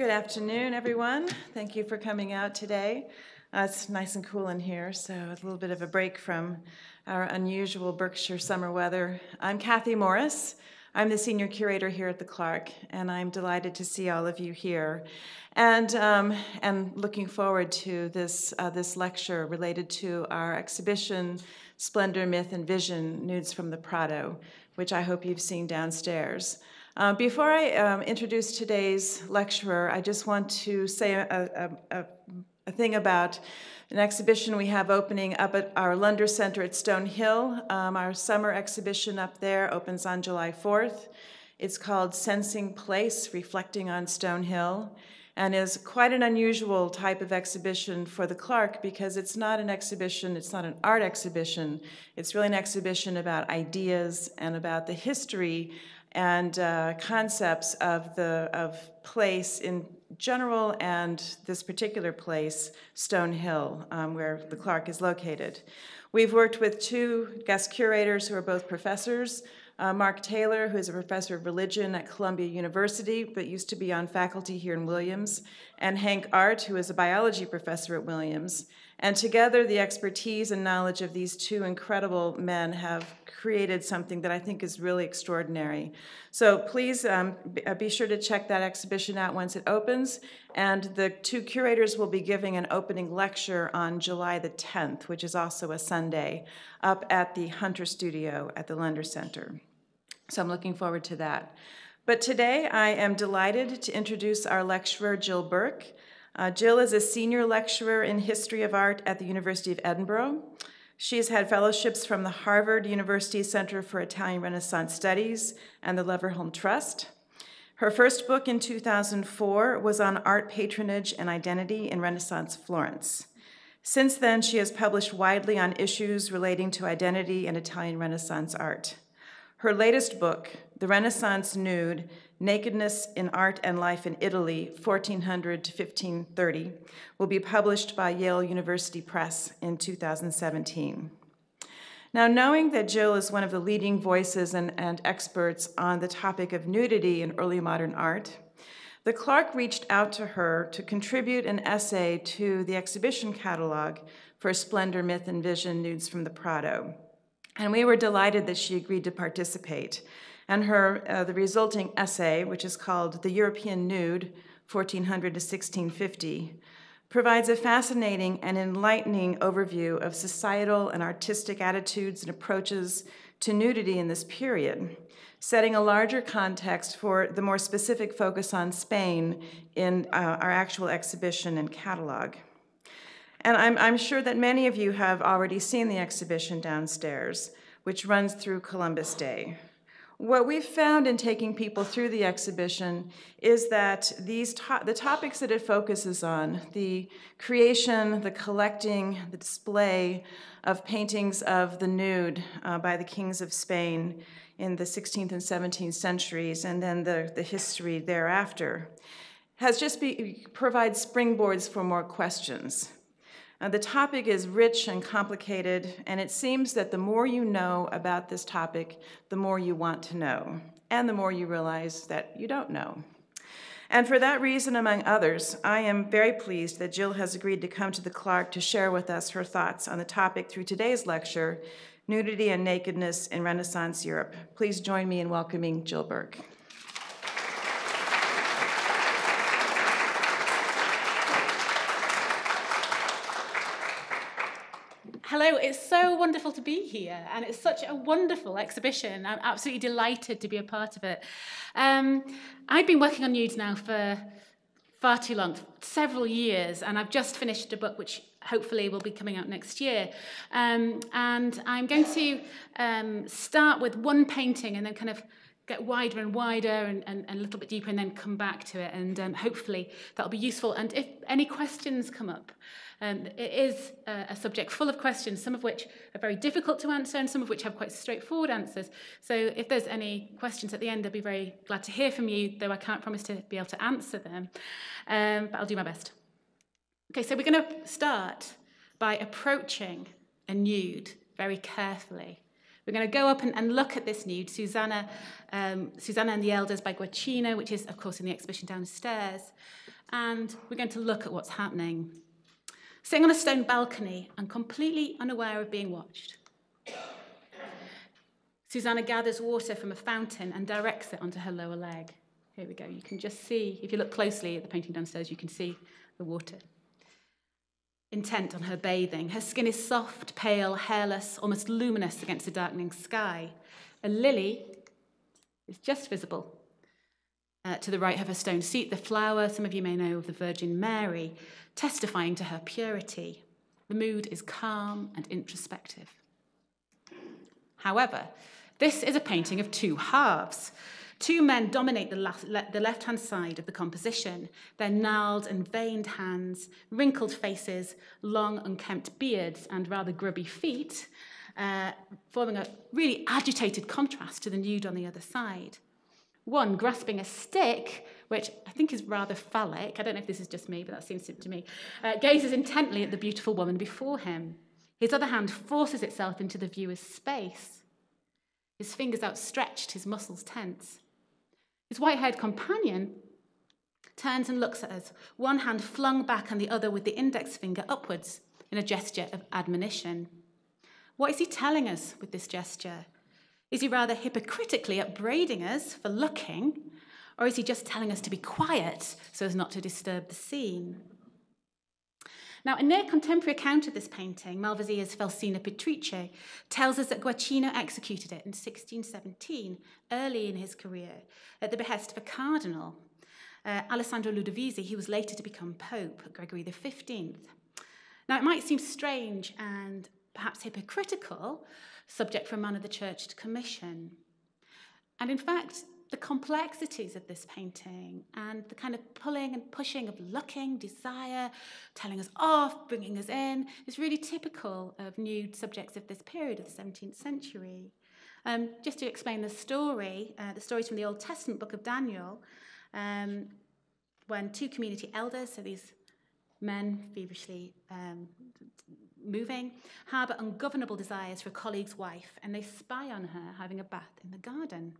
Good afternoon, everyone. Thank you for coming out today. It's nice and cool in here, so a little bit of a break from our unusual Berkshire summer weather. I'm Kathy Morris. I'm the senior curator here at the Clark, and I'm delighted to see all of you here. And looking forward to this, this lecture related to our exhibition, Splendor, Myth, and Vision, Nudes from the Prado, which I hope you've seen downstairs. Before I introduce today's lecturer, I just want to say a thing about an exhibition we have opening up at our Lunder Center at Stone Hill. Our summer exhibition up there opens on July 4th. It's called Sensing Place, Reflecting on Stone Hill, and is quite an unusual type of exhibition for the Clark because it's not an exhibition, it's not an art exhibition. It's really an exhibition about ideas and about the history and concepts of place in general and this particular place, Stone Hill, where the Clark is located. We've worked with two guest curators who are both professors, Mark Taylor, who is a professor of religion at Columbia University, but used to be on faculty here in Williams, and Hank Art, who is a biology professor at Williams. And together, the expertise and knowledge of these two incredible men have created something that I think is really extraordinary. So please be sure to check that exhibition out once it opens. And the two curators will be giving an opening lecture on July the 10th, which is also a Sunday, up at the Hunter Studio at the Lunder Center. So I'm looking forward to that. But today, I am delighted to introduce our lecturer, Jill Burke. Jill is a senior lecturer in history of art at the University of Edinburgh. She's had fellowships from the Harvard University Center for Italian Renaissance Studies and the Leverhulme Trust. Her first book in 2004 was on art patronage and identity in Renaissance Florence. Since then, she has published widely on issues relating to identity and Italian Renaissance art. Her latest book, The Renaissance Nude, Nakedness in Art and Life in Italy, 1400 to 1530, will be published by Yale University Press in 2017. Now, knowing that Jill is one of the leading voices and experts on the topic of nudity in early modern art, the Clark reached out to her to contribute an essay to the exhibition catalog for Splendor, Myth, and Vision, Nudes from the Prado. And we were delighted that she agreed to participate. And her, the resulting essay, which is called The European Nude, 1400 to 1650, provides a fascinating and enlightening overview of societal and artistic attitudes and approaches to nudity in this period, setting a larger context for the more specific focus on Spain in our actual exhibition and catalog. And I'm sure that many of you have already seen the exhibition downstairs, which runs through Columbus Day. What we've found in taking people through the exhibition is that the topics that it focuses on, the creation, the collecting, the display of paintings of the nude by the kings of Spain in the 16th and 17th centuries, and then the history thereafter, has just provides springboards for more questions. The topic is rich and complicated, and it seems that the more you know about this topic, the more you want to know, and the more you realize that you don't know. And for that reason, among others, I am very pleased that Jill has agreed to come to the Clark to share with us her thoughts on the topic through today's lecture, Nudity and Nakedness in Renaissance Europe. Please join me in welcoming Jill Burke. Hello, it's so wonderful to be here, and it's such a wonderful exhibition. I'm absolutely delighted to be a part of it. I've been working on nudes now for far too long, several years, and I've just finished a book which hopefully will be coming out next year. And I'm going to start with one painting and then kind of get wider and wider and a little bit deeper and then come back to it, and hopefully that'll be useful. And if any questions come up, it is a subject full of questions, some of which are very difficult to answer and some of which have quite straightforward answers. So if there's any questions at the end, I'd be very glad to hear from you, though I can't promise to be able to answer them, but I'll do my best. Okay, so we're going to start by approaching a nude very carefully, We're going to go up and look at this nude, Susanna and the Elders by Guercino, which is, of course, in the exhibition downstairs. And we're going to look at what's happening. Sitting on a stone balcony and completely unaware of being watched, Susanna gathers water from a fountain and directs it onto her lower leg. Here we go. You can just see, if you look closely at the painting downstairs, you can see the water. Intent on her bathing, her skin is soft, pale, hairless, almost luminous against the darkening sky. A lily is just visible. To the right of her stone seat, the flower, some of you may know, of the Virgin Mary, testifying to her purity. The mood is calm and introspective. However, this is a painting of two halves. Two men dominate the left-hand side of the composition, their gnarled and veined hands, wrinkled faces, long unkempt beards and rather grubby feet, forming a really agitated contrast to the nude on the other side. One grasping a stick, which I think is rather phallic, I don't know if this is just me, but that seems to me, gazes intently at the beautiful woman before him. His other hand forces itself into the viewer's space. His fingers outstretched, his muscles tense. His white-haired companion turns and looks at us, one hand flung back and the other with the index finger upwards in a gesture of admonition. What is he telling us with this gesture? Is he rather hypocritically upbraiding us for looking, or is he just telling us to be quiet so as not to disturb the scene? Now, a near-contemporary account of this painting, Malvasia's Felsina Petrice, tells us that Guercino executed it in 1617, early in his career, at the behest of a cardinal, Alessandro Ludovisi, who was later to become Pope Gregory XV. Now, it might seem strange and perhaps hypocritical, subject for a man of the church to commission. And in fact, the complexities of this painting and the kind of pulling and pushing of looking, desire, telling us off, bringing us in, is really typical of nude subjects of this period of the 17th century. Just to explain the story is from the Old Testament book of Daniel, when two community elders, so these men feverishly moving, harbour ungovernable desires for a colleague's wife, and they spy on her having a bath in the garden.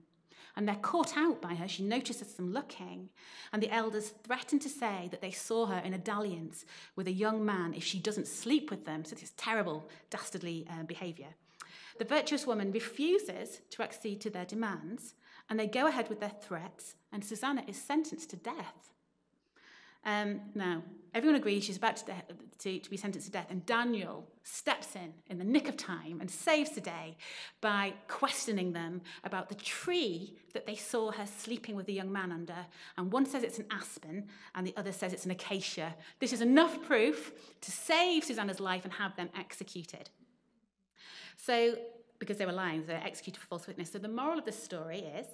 And they're caught out by her. She notices them looking. And the elders threaten to say that they saw her in a dalliance with a young man if she doesn't sleep with them. So this is terrible, dastardly behaviour. The virtuous woman refuses to accede to their demands. And they go ahead with their threats. And Susanna is sentenced to death. Now, everyone agrees she's about to be sentenced to death, and Daniel steps in the nick of time and saves the day by questioning them about the tree that they saw her sleeping with the young man under, and one says it's an aspen, and the other says it's an acacia. This is enough proof to save Susanna's life and have them executed. So, because they were lying, they were executed for false witness. So the moral of the story is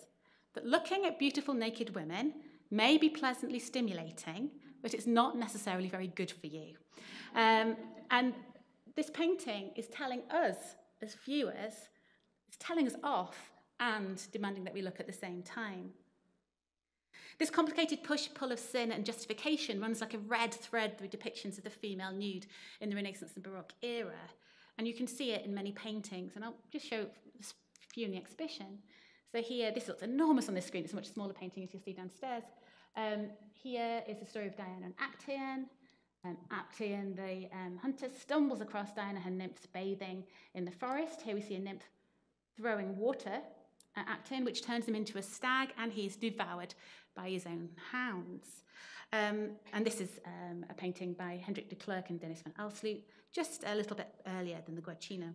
that looking at beautiful naked women may be pleasantly stimulating, but it's not necessarily very good for you. And this painting is telling us, as viewers, it's telling us off and demanding that we look at the same time. This complicated push-pull of sin and justification runs like a red thread through depictions of the female nude in the Renaissance and Baroque era. And you can see it in many paintings, and I'll just show a few in the exhibition. So here, this looks enormous on this screen. It's a much smaller painting, as you'll see downstairs. Here is the story of Diana and Actaeon. Actaeon, the hunter, stumbles across Diana, her nymphs bathing in the forest. Here we see a nymph throwing water at Actaeon, which turns him into a stag, and he's devoured by his own hounds. And this is a painting by Hendrik de Klerk and Dennis van Alsloot, just a little bit earlier than the Guercino.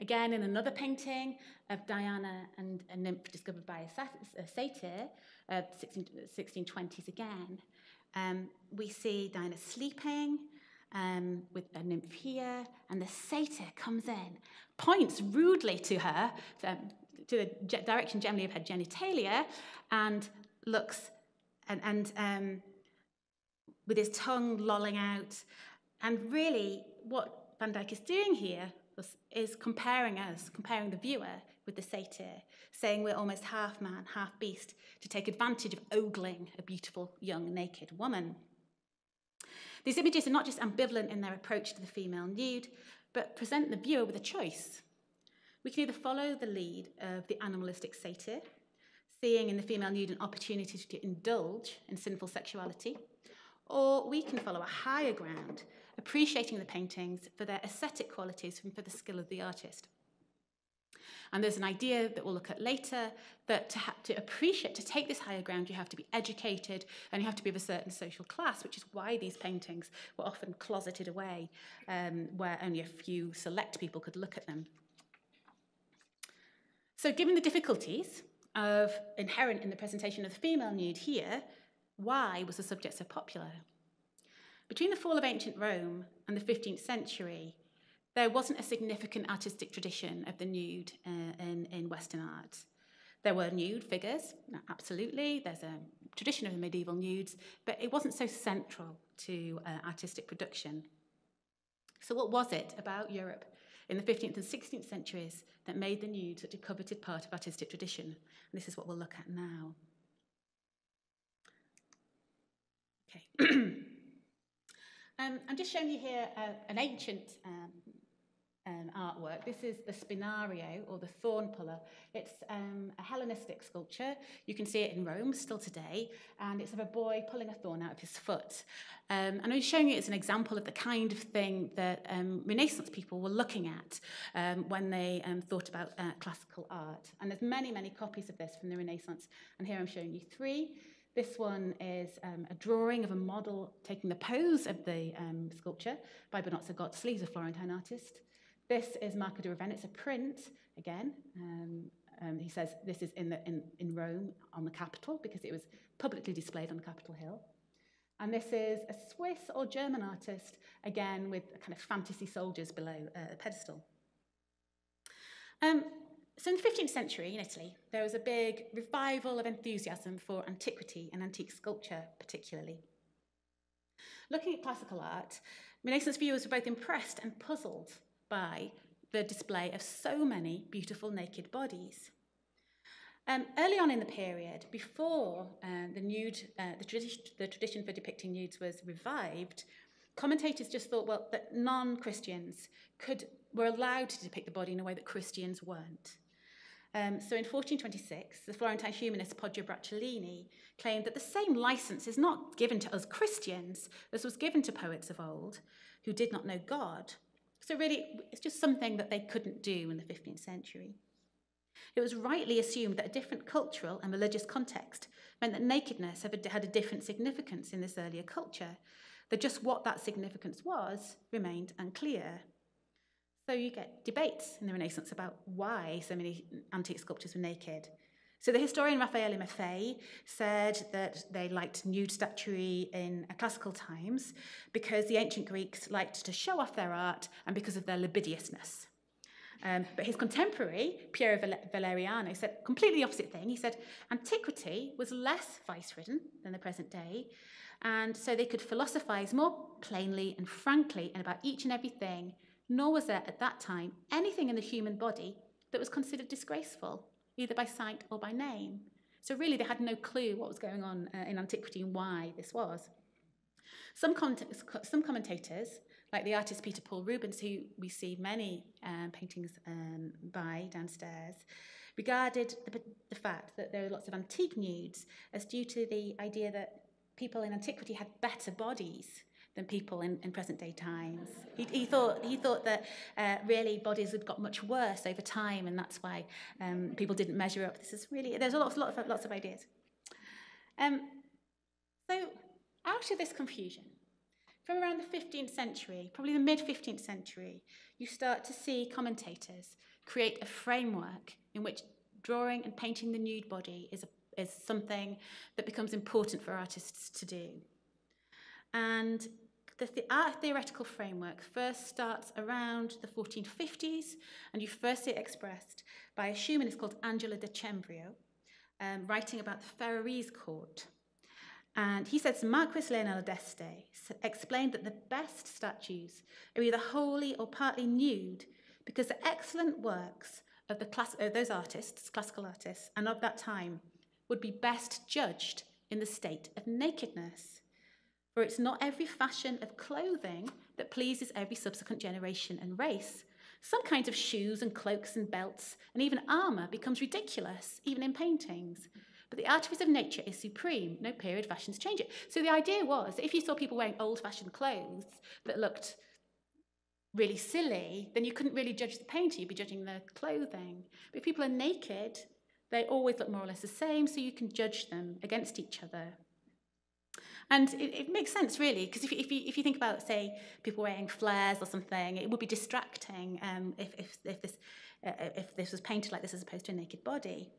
Again, in another painting of Diana and a nymph discovered by a satyr, 1620s again, we see Diana sleeping with a nymph here, and the satyr comes in, points rudely to her, to the direction generally of her genitalia, and looks, and with his tongue lolling out. And really, what Van Dyck is doing here is comparing us, comparing the viewer with the satyr, saying we're almost half man, half beast, to take advantage of ogling a beautiful, young, naked woman. These images are not just ambivalent in their approach to the female nude, but present the viewer with a choice. We can either follow the lead of the animalistic satyr, seeing in the female nude an opportunity to indulge in sinful sexuality, or we can follow a higher ground, appreciating the paintings for their aesthetic qualities and for the skill of the artist. And there's an idea that we'll look at later, that to take this higher ground, you have to be educated and you have to be of a certain social class, which is why these paintings were often closeted away, where only a few select people could look at them. So given the difficulties inherent in the presentation of the female nude here, why was the subject so popular? Between the fall of ancient Rome and the 15th century, there wasn't a significant artistic tradition of the nude in Western art. There were nude figures, absolutely. There's a tradition of the medieval nudes, but it wasn't so central to artistic production. So what was it about Europe in the 15th and 16th centuries that made the nude such a coveted part of artistic tradition? And this is what we'll look at now. Okay. I'm just showing you here an ancient artwork. This is the Spinario, or the thorn puller. It's a Hellenistic sculpture. You can see it in Rome still today, and it's of a boy pulling a thorn out of his foot. And I'm showing you it's an example of the kind of thing that Renaissance people were looking at when they thought about classical art. And there's many, many copies of this from the Renaissance, and here I'm showing you three. This one is a drawing of a model taking the pose of the sculpture by Benozzo Gozzoli, a Florentine artist. This is Marco di Ravenna. It's a print, again. He says this is in Rome on the Capitol, because it was publicly displayed on the Capitol Hill. And this is a Swiss or German artist, again, with a kind of fantasy soldiers below a pedestal. So in the 15th century in Italy, there was a big revival of enthusiasm for antiquity and antique sculpture particularly. Looking at classical art, Renaissance viewers were both impressed and puzzled by the display of so many beautiful naked bodies. Early on in the period, before the tradition for depicting nudes was revived, commentators just thought, well, that non-Christians were allowed to depict the body in a way that Christians weren't. So in 1426, the Florentine humanist Poggio Bracciolini claimed that the same license is not given to us Christians as was given to poets of old who did not know God. So really, it's just something that they couldn't do in the 15th century. It was rightly assumed that a different cultural and religious context meant that nakedness had a different significance in this earlier culture, that just what that significance was remained unclear. So you get debates in the Renaissance about why so many antique sculptures were naked. So the historian Raffaele Maffei said that they liked nude statuary in classical times because the ancient Greeks liked to show off their art and because of their libidinousness. But his contemporary, Piero Valeriano, said completely opposite thing. He said antiquity was less vice-ridden than the present day, and so they could philosophize more plainly and frankly and about each and everything. Nor was there, at that time, anything in the human body that was considered disgraceful, either by sight or by name. So really, they had no clue what was going on in antiquity and why this was. Some commentators, like the artist Peter Paul Rubens, who we see many paintings by downstairs, regarded the fact that there are lots of antique nudes as due to the idea that people in antiquity had better bodies than people in present-day times. He thought that really bodies had got much worse over time, and that's why people didn't measure up. This is really, there's lots of ideas. So out of this confusion, from around the 15th century, probably the mid-15th century, you start to see commentators create a framework in which drawing and painting the nude body is something that becomes important for artists to do. And the art theoretical framework first starts around the 1450s, and you first see it expressed by a humanist called Angelo da Cembrio, writing about the Ferrarese court. And he says, Marquis Leonel d'Este explained that the best statues are either wholly or partly nude because the excellent works of those artists, classical artists, and of that time, would be best judged in the state of nakedness. For it's not every fashion of clothing that pleases every subsequent generation and race, Some kinds of shoes and cloaks and belts and even armour becomes ridiculous, even in paintings. But the artifice of nature is supreme. No period fashions change it. So the idea was that if you saw people wearing old-fashioned clothes that looked really silly, then you couldn't really judge the painter, you'd be judging their clothing. But if people are naked, they always look more or less the same, so you can judge them against each other. And it makes sense, really, because if you think about, say, people wearing flares or something, it would be distracting if this was painted like this as opposed to a naked body.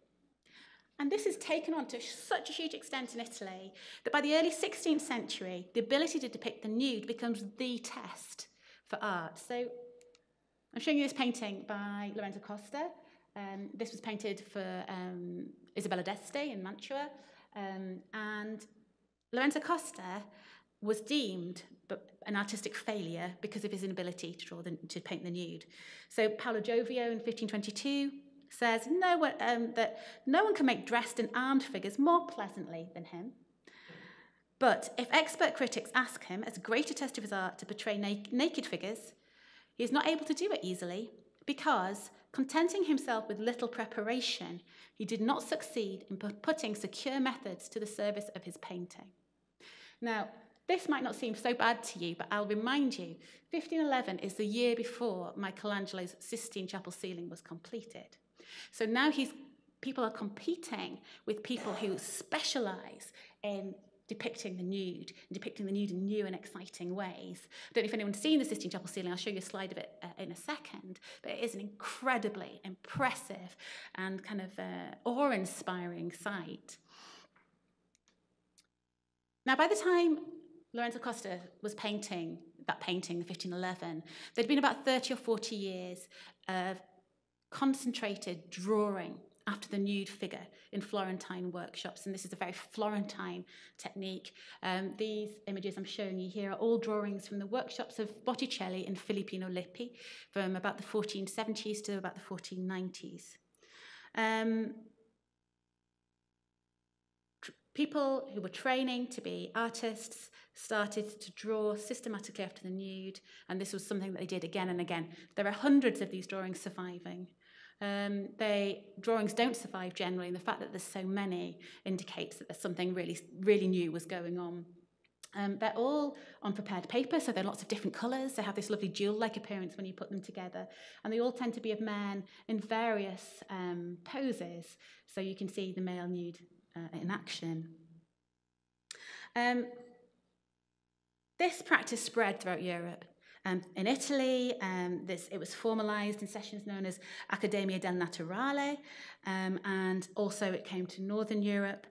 And this is taken on to such a huge extent in Italy that by the early 16th century, the ability to depict the nude becomes the test for art. So I'm showing you this painting by Lorenzo Costa. This was painted for Isabella d'Este in Mantua. And Lorenzo Costa was deemed an artistic failure because of his inability to paint the nude. So Paolo Giovio in 1522 says that no one can make dressed and armed figures more pleasantly than him. But if expert critics ask him, as a greater test of his art, to portray naked figures, he is not able to do it easily because, contenting himself with little preparation, he did not succeed in putting secure methods to the service of his painting. Now, this might not seem so bad to you, but I'll remind you, 1511 is the year before Michelangelo's Sistine Chapel ceiling was completed. So now people are competing with people who specialise in depicting the nude, and depicting the nude in new and exciting ways. I don't know if anyone's seen the Sistine Chapel ceiling. I'll show you a slide of it in a second, but it is an incredibly impressive and kind of awe-inspiring sight. Now, by the time Lorenzo Costa was painting that painting in 1511, there'd been about 30 or 40 years of concentrated drawing after the nude figure in Florentine workshops, and this is a very Florentine technique. These images I'm showing you here are all drawings from the workshops of Botticelli and Filippino Lippi from about the 1470s to about the 1490s. People who were training to be artists started to draw systematically after the nude, and this was something that they did again and again. There are hundreds of these drawings surviving. Drawings don't survive generally, and the fact that there's so many indicates that there's something really, really new was going on. They're all on prepared paper, so they're lots of different colours. They have this lovely jewel-like appearance when you put them together, and they all tend to be of men in various poses, so you can see the male nude in action. This practice spread throughout Europe. In Italy, it was formalised in sessions known as Accademia del Naturale, and also it came to Northern Europe,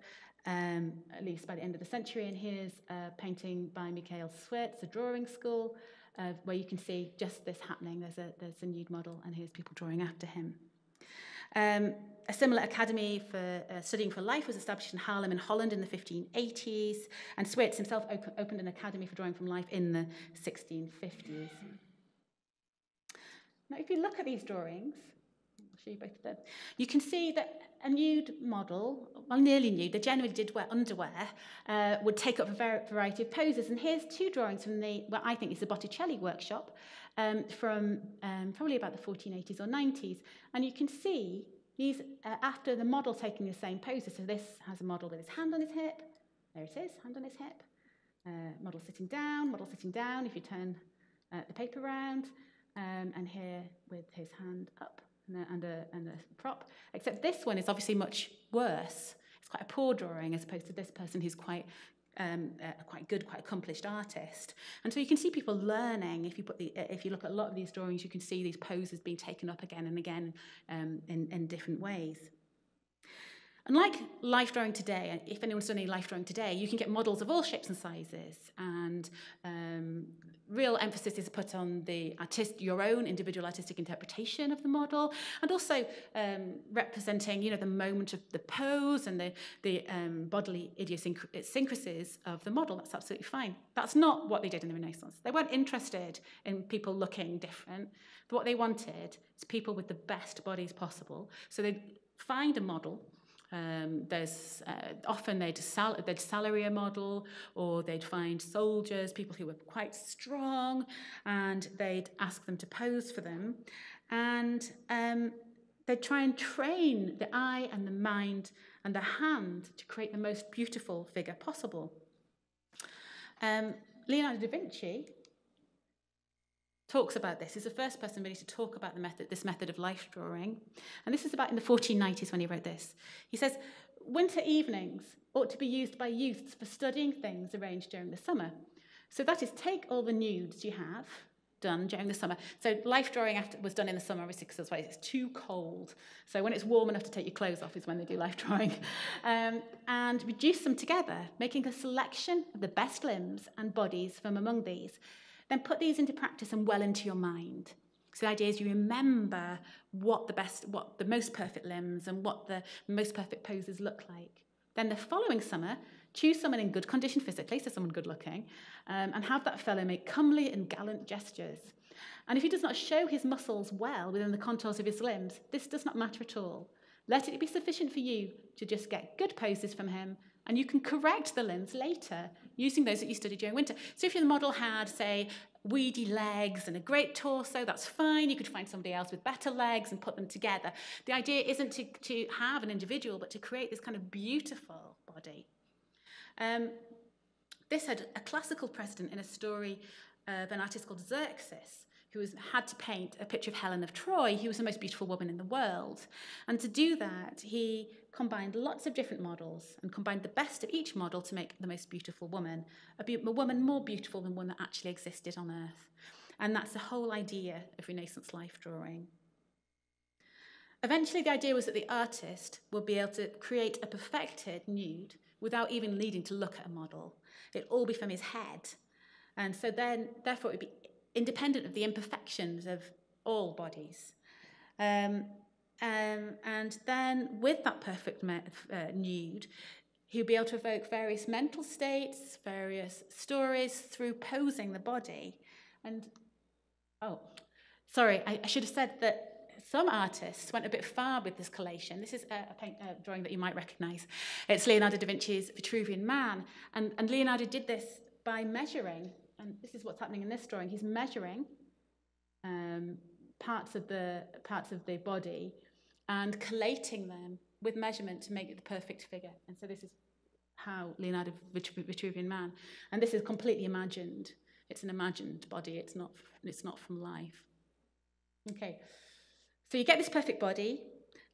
at least by the end of the century, and here's a painting by Michael Swertz, a drawing school, where you can see just this happening. There's a nude model, and here's people drawing after him. A similar academy for studying for life was established in Haarlem in Holland in the 1580s, and Swertz himself opened an academy for drawing from life in the 1650s. Now, if you look at these drawings, I'll show you both of them, you can see that a nude model, well, nearly nude, they generally did wear underwear, would take up a variety of poses. And here's two drawings from what I think is the Botticelli workshop from probably about the 1480s or 90s. And you can see these after the model taking the same poses. So this has a model with his hand on his hip. There it is, hand on his hip. Model sitting down, model sitting down if you turn the paper round. And here with his hand up. And a prop, except this one is obviously much worse. It's quite a poor drawing as opposed to this person who's quite quite accomplished artist. And so you can see people learning. If you look at a lot of these drawings, you can see these poses being taken up again and again in different ways. Unlike life drawing today, if anyone's done any life drawing today, you can get models of all shapes and sizes, and real emphasis is put on the your own individual artistic interpretation of the model, and also representing, the moment of the pose and the bodily idiosyncrasies of the model. That's absolutely fine. That's not what they did in the Renaissance. They weren't interested in people looking different. But what they wanted is people with the best bodies possible. So they find a model There's often they'd salary a model, or they'd find soldiers, people who were quite strong, and they'd ask them to pose for them. And they'd try and train the eye and the mind and the hand to create the most beautiful figure possible. Leonardo da Vinci talks about this. He's the first person really to talk about the method, this method of life drawing. And this is about in the 1490s when he wrote this. He says, winter evenings ought to be used by youths for studying things arranged during the summer. So that is, take all the nudes you have done during the summer. So life drawing was done in the summer, obviously, because that's why it's too cold. So when it's warm enough to take your clothes off is when they do life drawing. And reduce them together, making a selection of the best limbs and bodies from among these. Then put these into practice and well into your mind. So the idea is you remember what the most perfect limbs and what the most perfect poses look like. Then the following summer, choose someone in good condition physically, so someone good looking, and have that fellow make comely and gallant gestures. And if he does not show his muscles well within the contours of his limbs, this does not matter at all. Let it be sufficient for you to just get good poses from him, and you can correct the limbs later using those that you studied during winter. So if your model had, say, weedy legs and a great torso, that's fine. You could find somebody else with better legs and put them together. The idea isn't to have an individual, but to create this kind of beautiful body. This had a classical precedent in a story of an artist called Xerxes, who had to paint a picture of Helen of Troy, who was the most beautiful woman in the world. And to do that, he combined lots of different models and combined the best of each model to make the most beautiful woman, a woman more beautiful than one that actually existed on earth. And that's the whole idea of Renaissance life drawing. Eventually, the idea was that the artist would be able to create a perfected nude without even needing to look at a model. It'd all be from his head. And so then, therefore, it would be independent of the imperfections of all bodies. And then with that perfect nude, he'll be able to evoke various mental states, various stories through posing the body. And, oh, sorry, I should have said that some artists went a bit far with this collation. This is a drawing that you might recognise. It's Leonardo da Vinci's Vitruvian Man. And Leonardo did this by measuring. And this is what's happening in this drawing. He's measuring parts of the body and collating them with measurement to make it the perfect figure. And so this is how Leonardo Vitruvian Man. And this is completely imagined. It's an imagined body. It's not from life. Okay. So you get this perfect body,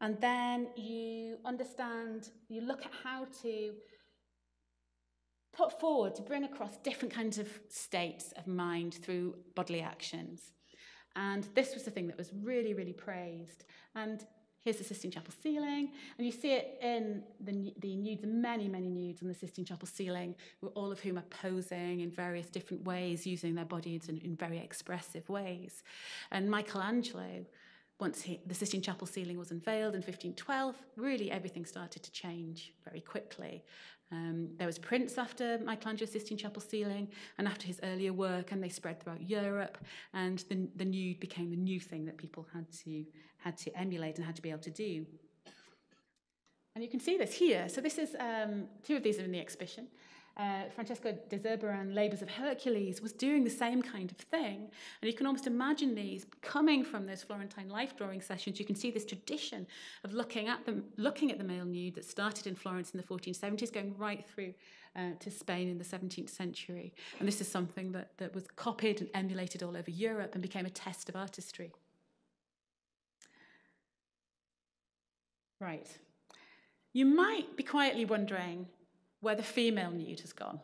and then you understand. You look at how to put forward to bring across different kinds of states of mind through bodily actions. And this was the thing that was really, really praised. And here's the Sistine Chapel ceiling, and you see it in the nudes, the many, many nudes on the Sistine Chapel ceiling, all of whom are posing in various different ways, using their bodies in very expressive ways. And Michelangelo, once the Sistine Chapel ceiling was unveiled in 1512, really everything started to change very quickly. There was prints after Michelangelo's Sistine Chapel ceiling and after his earlier work, and they spread throughout Europe, and the nude became the new thing that people had to emulate and had to be able to do. And you can see this here. So this is, two of these are in the exhibition. Francesco de Zurbaran, Labours of Hercules, was doing the same kind of thing. And you can almost imagine these coming from those Florentine life-drawing sessions. You can see this tradition of looking at the male nude that started in Florence in the 1470s, going right through to Spain in the 17th century. And this is something that was copied and emulated all over Europe and became a test of artistry. Right. You might be quietly wondering where the female nude has gone.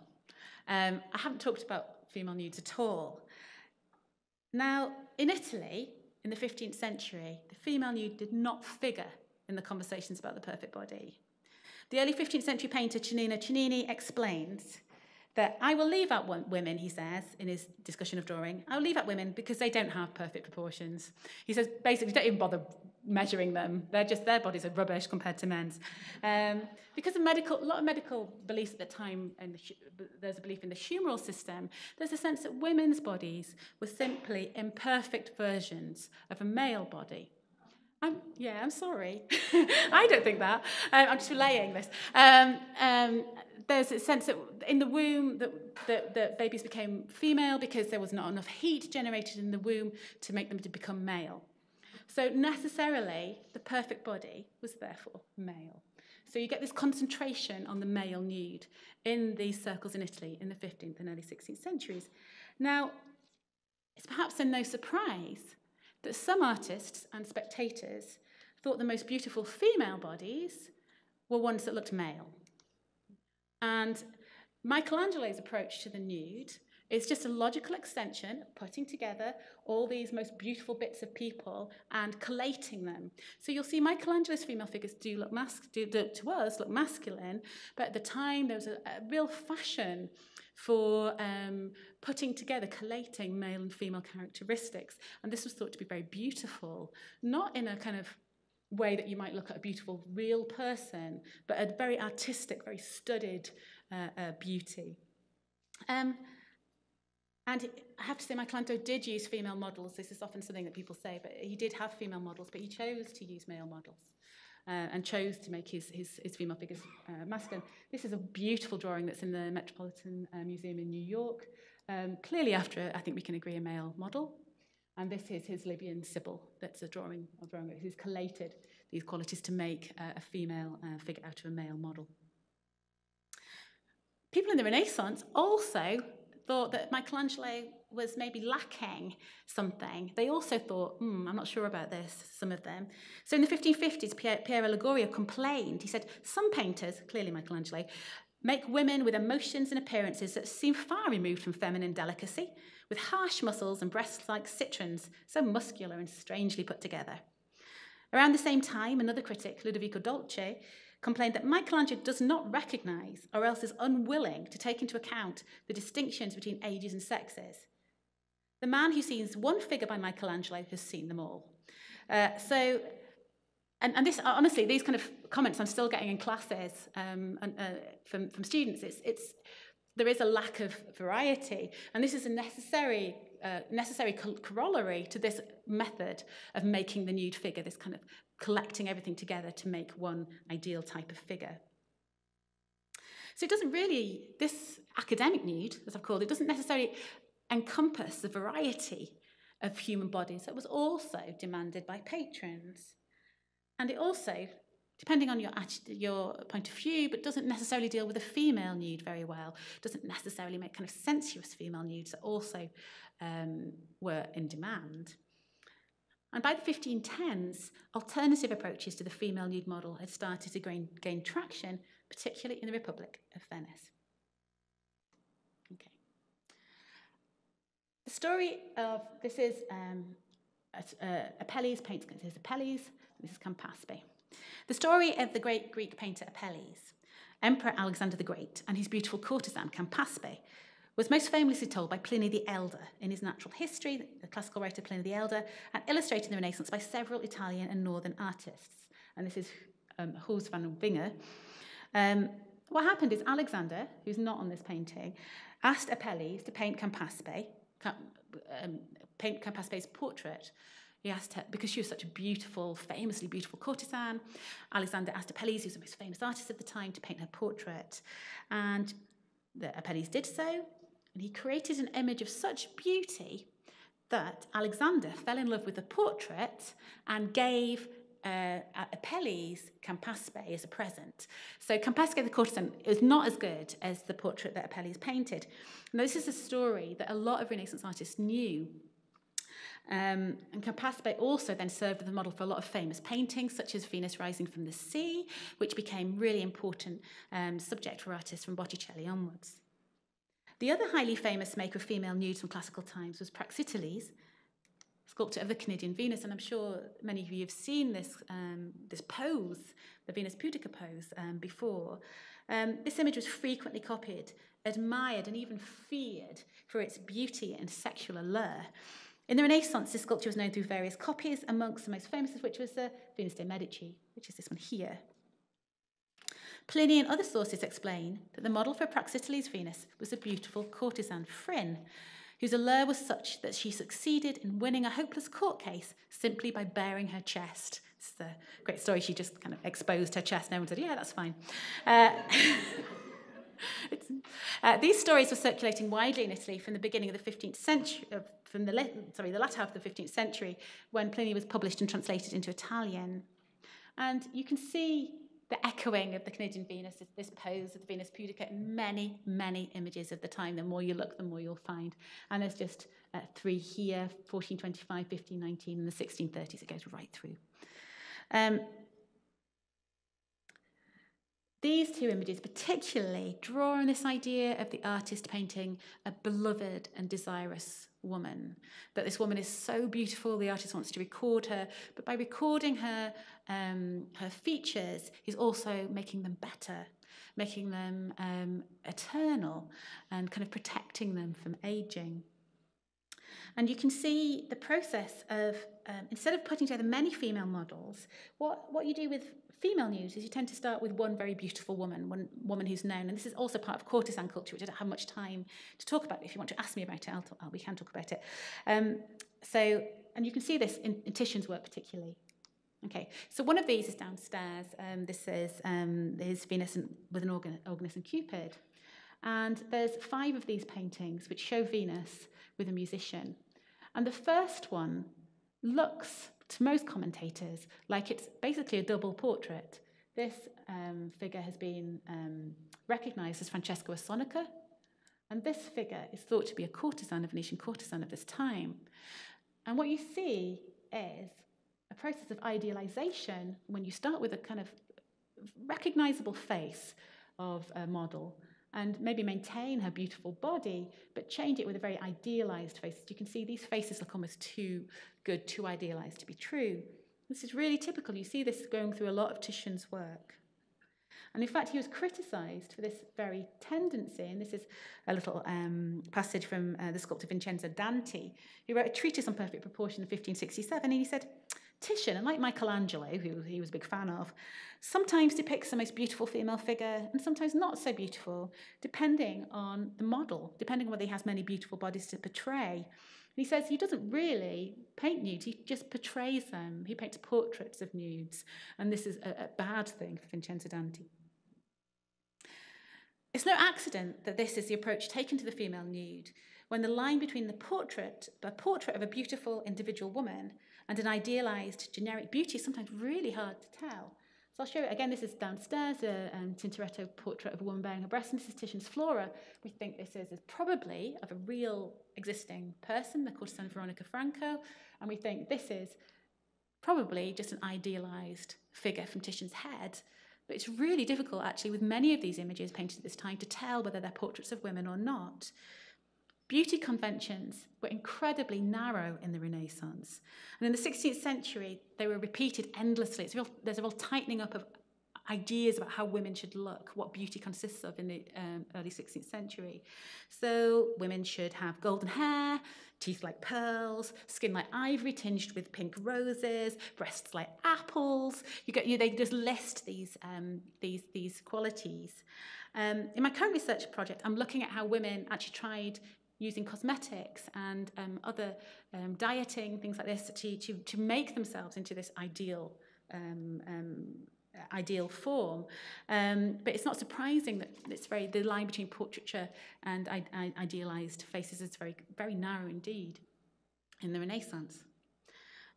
I haven't talked about female nudes at all. Now, in Italy, in the 15th century, the female nude did not figure in the conversations about the perfect body. The early 15th century painter Cennino Cennini explains that, I will leave out women, he says, in his discussion of drawing. I'll leave out women because they don't have perfect proportions. He says, basically, don't even bother measuring them. Their bodies are rubbish compared to men's. Because of a lot of medical beliefs at the time, and there's a belief in the humoral system, there's a sense that women's bodies were simply imperfect versions of a male body. I'm sorry. I don't think that. I'm just relaying this. There's a sense that in the womb that babies became female because there was not enough heat generated in the womb to make them to become male. So necessarily, the perfect body was therefore male. So you get this concentration on the male nude in these circles in Italy in the 15th and early 16th centuries. Now, it's perhaps no surprise that some artists and spectators thought the most beautiful female bodies were ones that looked male. And Michelangelo's approach to the nude is just a logical extension of putting together all these most beautiful bits of people and collating them. So you'll see Michelangelo's female figures do, to us, look masculine, but at the time there was a real fashion for putting together, collating male and female characteristics. And this was thought to be very beautiful, not in a kind of way that you might look at a beautiful real person, but a very artistic, very studied beauty. And I have to say, Michelangelo did use female models. This is often something that people say, but he did have female models, but he chose to use male models and chose to make his female figures masculine. This is a beautiful drawing that's in the Metropolitan Museum in New York. Clearly after, I think we can agree, a male model. And this is his Libyan Sibyl. That's a drawing that he's collated these qualities to make a female figure out of a male model. People in the Renaissance also thought that Michelangelo was maybe lacking something. They also thought, I'm not sure about this, some of them. So in the 1550s, Piero Ligurio complained. He said, some painters, clearly Michelangelo, make women with emotions and appearances that seem far removed from feminine delicacy, with harsh muscles and breasts like citrons, so muscular and strangely put together. Around the same time, another critic, Ludovico Dolce, complained that Michelangelo does not recognise or else is unwilling to take into account the distinctions between ages and sexes. The man who sees one figure by Michelangelo has seen them all. And this, honestly, these kind of comments I'm still getting in classes from students. There is a lack of variety, and this is a necessary corollary to this method of making the nude figure, this kind of collecting everything together to make one ideal type of figure. So it doesn't really, this academic nude, as I've called it, doesn't necessarily encompass the variety of human bodies that was also demanded by patrons. And it also, depending on your point of view, but doesn't necessarily deal with a female nude very well, doesn't necessarily make kind of sensuous female nudes that also were in demand. And by the 1510s, alternative approaches to the female nude model had started to gain traction, particularly in the Republic of Venice. Okay. The story of this is Apelles paints. This is Apelles. This is Campaspe. The story of the great Greek painter Apelles, Emperor Alexander the Great, and his beautiful courtesan Campaspe, was most famously told by Pliny the Elder in his Natural History, the classical writer Pliny the Elder, and illustrated in the Renaissance by several Italian and northern artists. And this is Hus van Winge. What happened is Alexander, who's not on this painting, asked Apelles to paint Campaspe's portrait. He asked her, because she was such a beautiful, famously beautiful courtesan, Alexander asked Apelles, who was the most famous artist of the time, to paint her portrait. And Apelles did so, and he created an image of such beauty that Alexander fell in love with the portrait and gave Apelles Campaspe as a present. So Campaspe the courtesan is not as good as the portrait that Apelles painted. Now, this is a story that a lot of Renaissance artists knew. And Campaspe also then served as the model for a lot of famous paintings, such as Venus Rising from the Sea, which became really important subject for artists from Botticelli onwards. The other highly famous maker of female nudes from classical times was Praxiteles, sculptor of the Cnidian Venus, and I'm sure many of you have seen this pose, the Venus Pudica pose, before. This image was frequently copied, admired, and even feared for its beauty and sexual allure. In the Renaissance, this sculpture was known through various copies, amongst the most famous of which was the Venus de' Medici, which is this one here. Pliny and other sources explain that the model for Praxiteles' Venus was a beautiful courtesan, Phryne, whose allure was such that she succeeded in winning a hopeless court case simply by baring her chest. It's a great story. She just kind of exposed her chest. No one said, yeah, that's fine. These stories were circulating widely in Italy from the beginning of the 15th century, the latter half of the 15th century, when Pliny was published and translated into Italian. And you can see the echoing of the Cnidian Venus, this pose of the Venus pudica, in many, many images of the time. The more you look, the more you'll find. And there's just three here, 1425, 1519, and the 1630s. It goes right through. These two images particularly draw on this idea of the artist painting a beloved and desirous woman, that this woman is so beautiful, the artist wants to record her, but by recording her, her features, he's also making them better, making them eternal and kind of protecting them from aging. And you can see the process of, instead of putting together many female models, what you do with female nudes is you tend to start with one very beautiful woman, one woman who's known. And this is also part of courtesan culture, which I don't have much time to talk about. If you want to ask me about it, we can talk about it. And you can see this in Titian's work particularly. Okay, so one of these is downstairs. This is his Venus with an Organist and Cupid. And there's 5 of these paintings which show Venus with a musician. And the first one looks, to most commentators, like it's basically a double portrait. This figure has been recognised as Francesco Assonica, and this figure is thought to be a courtesan, a Venetian courtesan of this time. And what you see is a process of idealisation when you start with a kind of recognisable face of a model, and maybe maintain her beautiful body, but change it with a very idealised face. You can see these faces look almost too good, too idealised to be true. This is really typical. You see this going through a lot of Titian's work. And in fact, he was criticised for this very tendency, and this is a little passage from the sculptor Vincenzo Danti, who wrote a treatise on perfect proportion in 1567, and he said, Titian, unlike Michelangelo, who he was a big fan of, sometimes depicts the most beautiful female figure and sometimes not so beautiful, depending on the model, depending on whether he has many beautiful bodies to portray. And he says he doesn't really paint nudes, he just portrays them. He paints portraits of nudes, and this is a bad thing for Vincenzo Danti. It's no accident that this is the approach taken to the female nude, when the line between the portrait of a beautiful individual woman and an idealised generic beauty is sometimes really hard to tell. So I'll show it again. This is downstairs, a Tintoretto portrait of a woman bearing her breast, and this is Titian's Flora. We think this is probably of a real existing person, the courtesan Veronica Franco, and we think this is probably just an idealised figure from Titian's head. But it's really difficult, actually, with many of these images painted at this time, to tell whether they're portraits of women or not. Beauty conventions were incredibly narrow in the Renaissance. And in the 16th century, they were repeated endlessly. There's a real tightening up of ideas about how women should look, what beauty consists of in the early 16th century. So women should have golden hair, teeth like pearls, skin like ivory tinged with pink roses, breasts like apples. They just list these qualities. In my current research project, I'm looking at how women actually tried using cosmetics and other dieting, things like this, to make themselves into this ideal form. But it's not surprising that it's the line between portraiture and idealised faces is very, very narrow indeed in the Renaissance.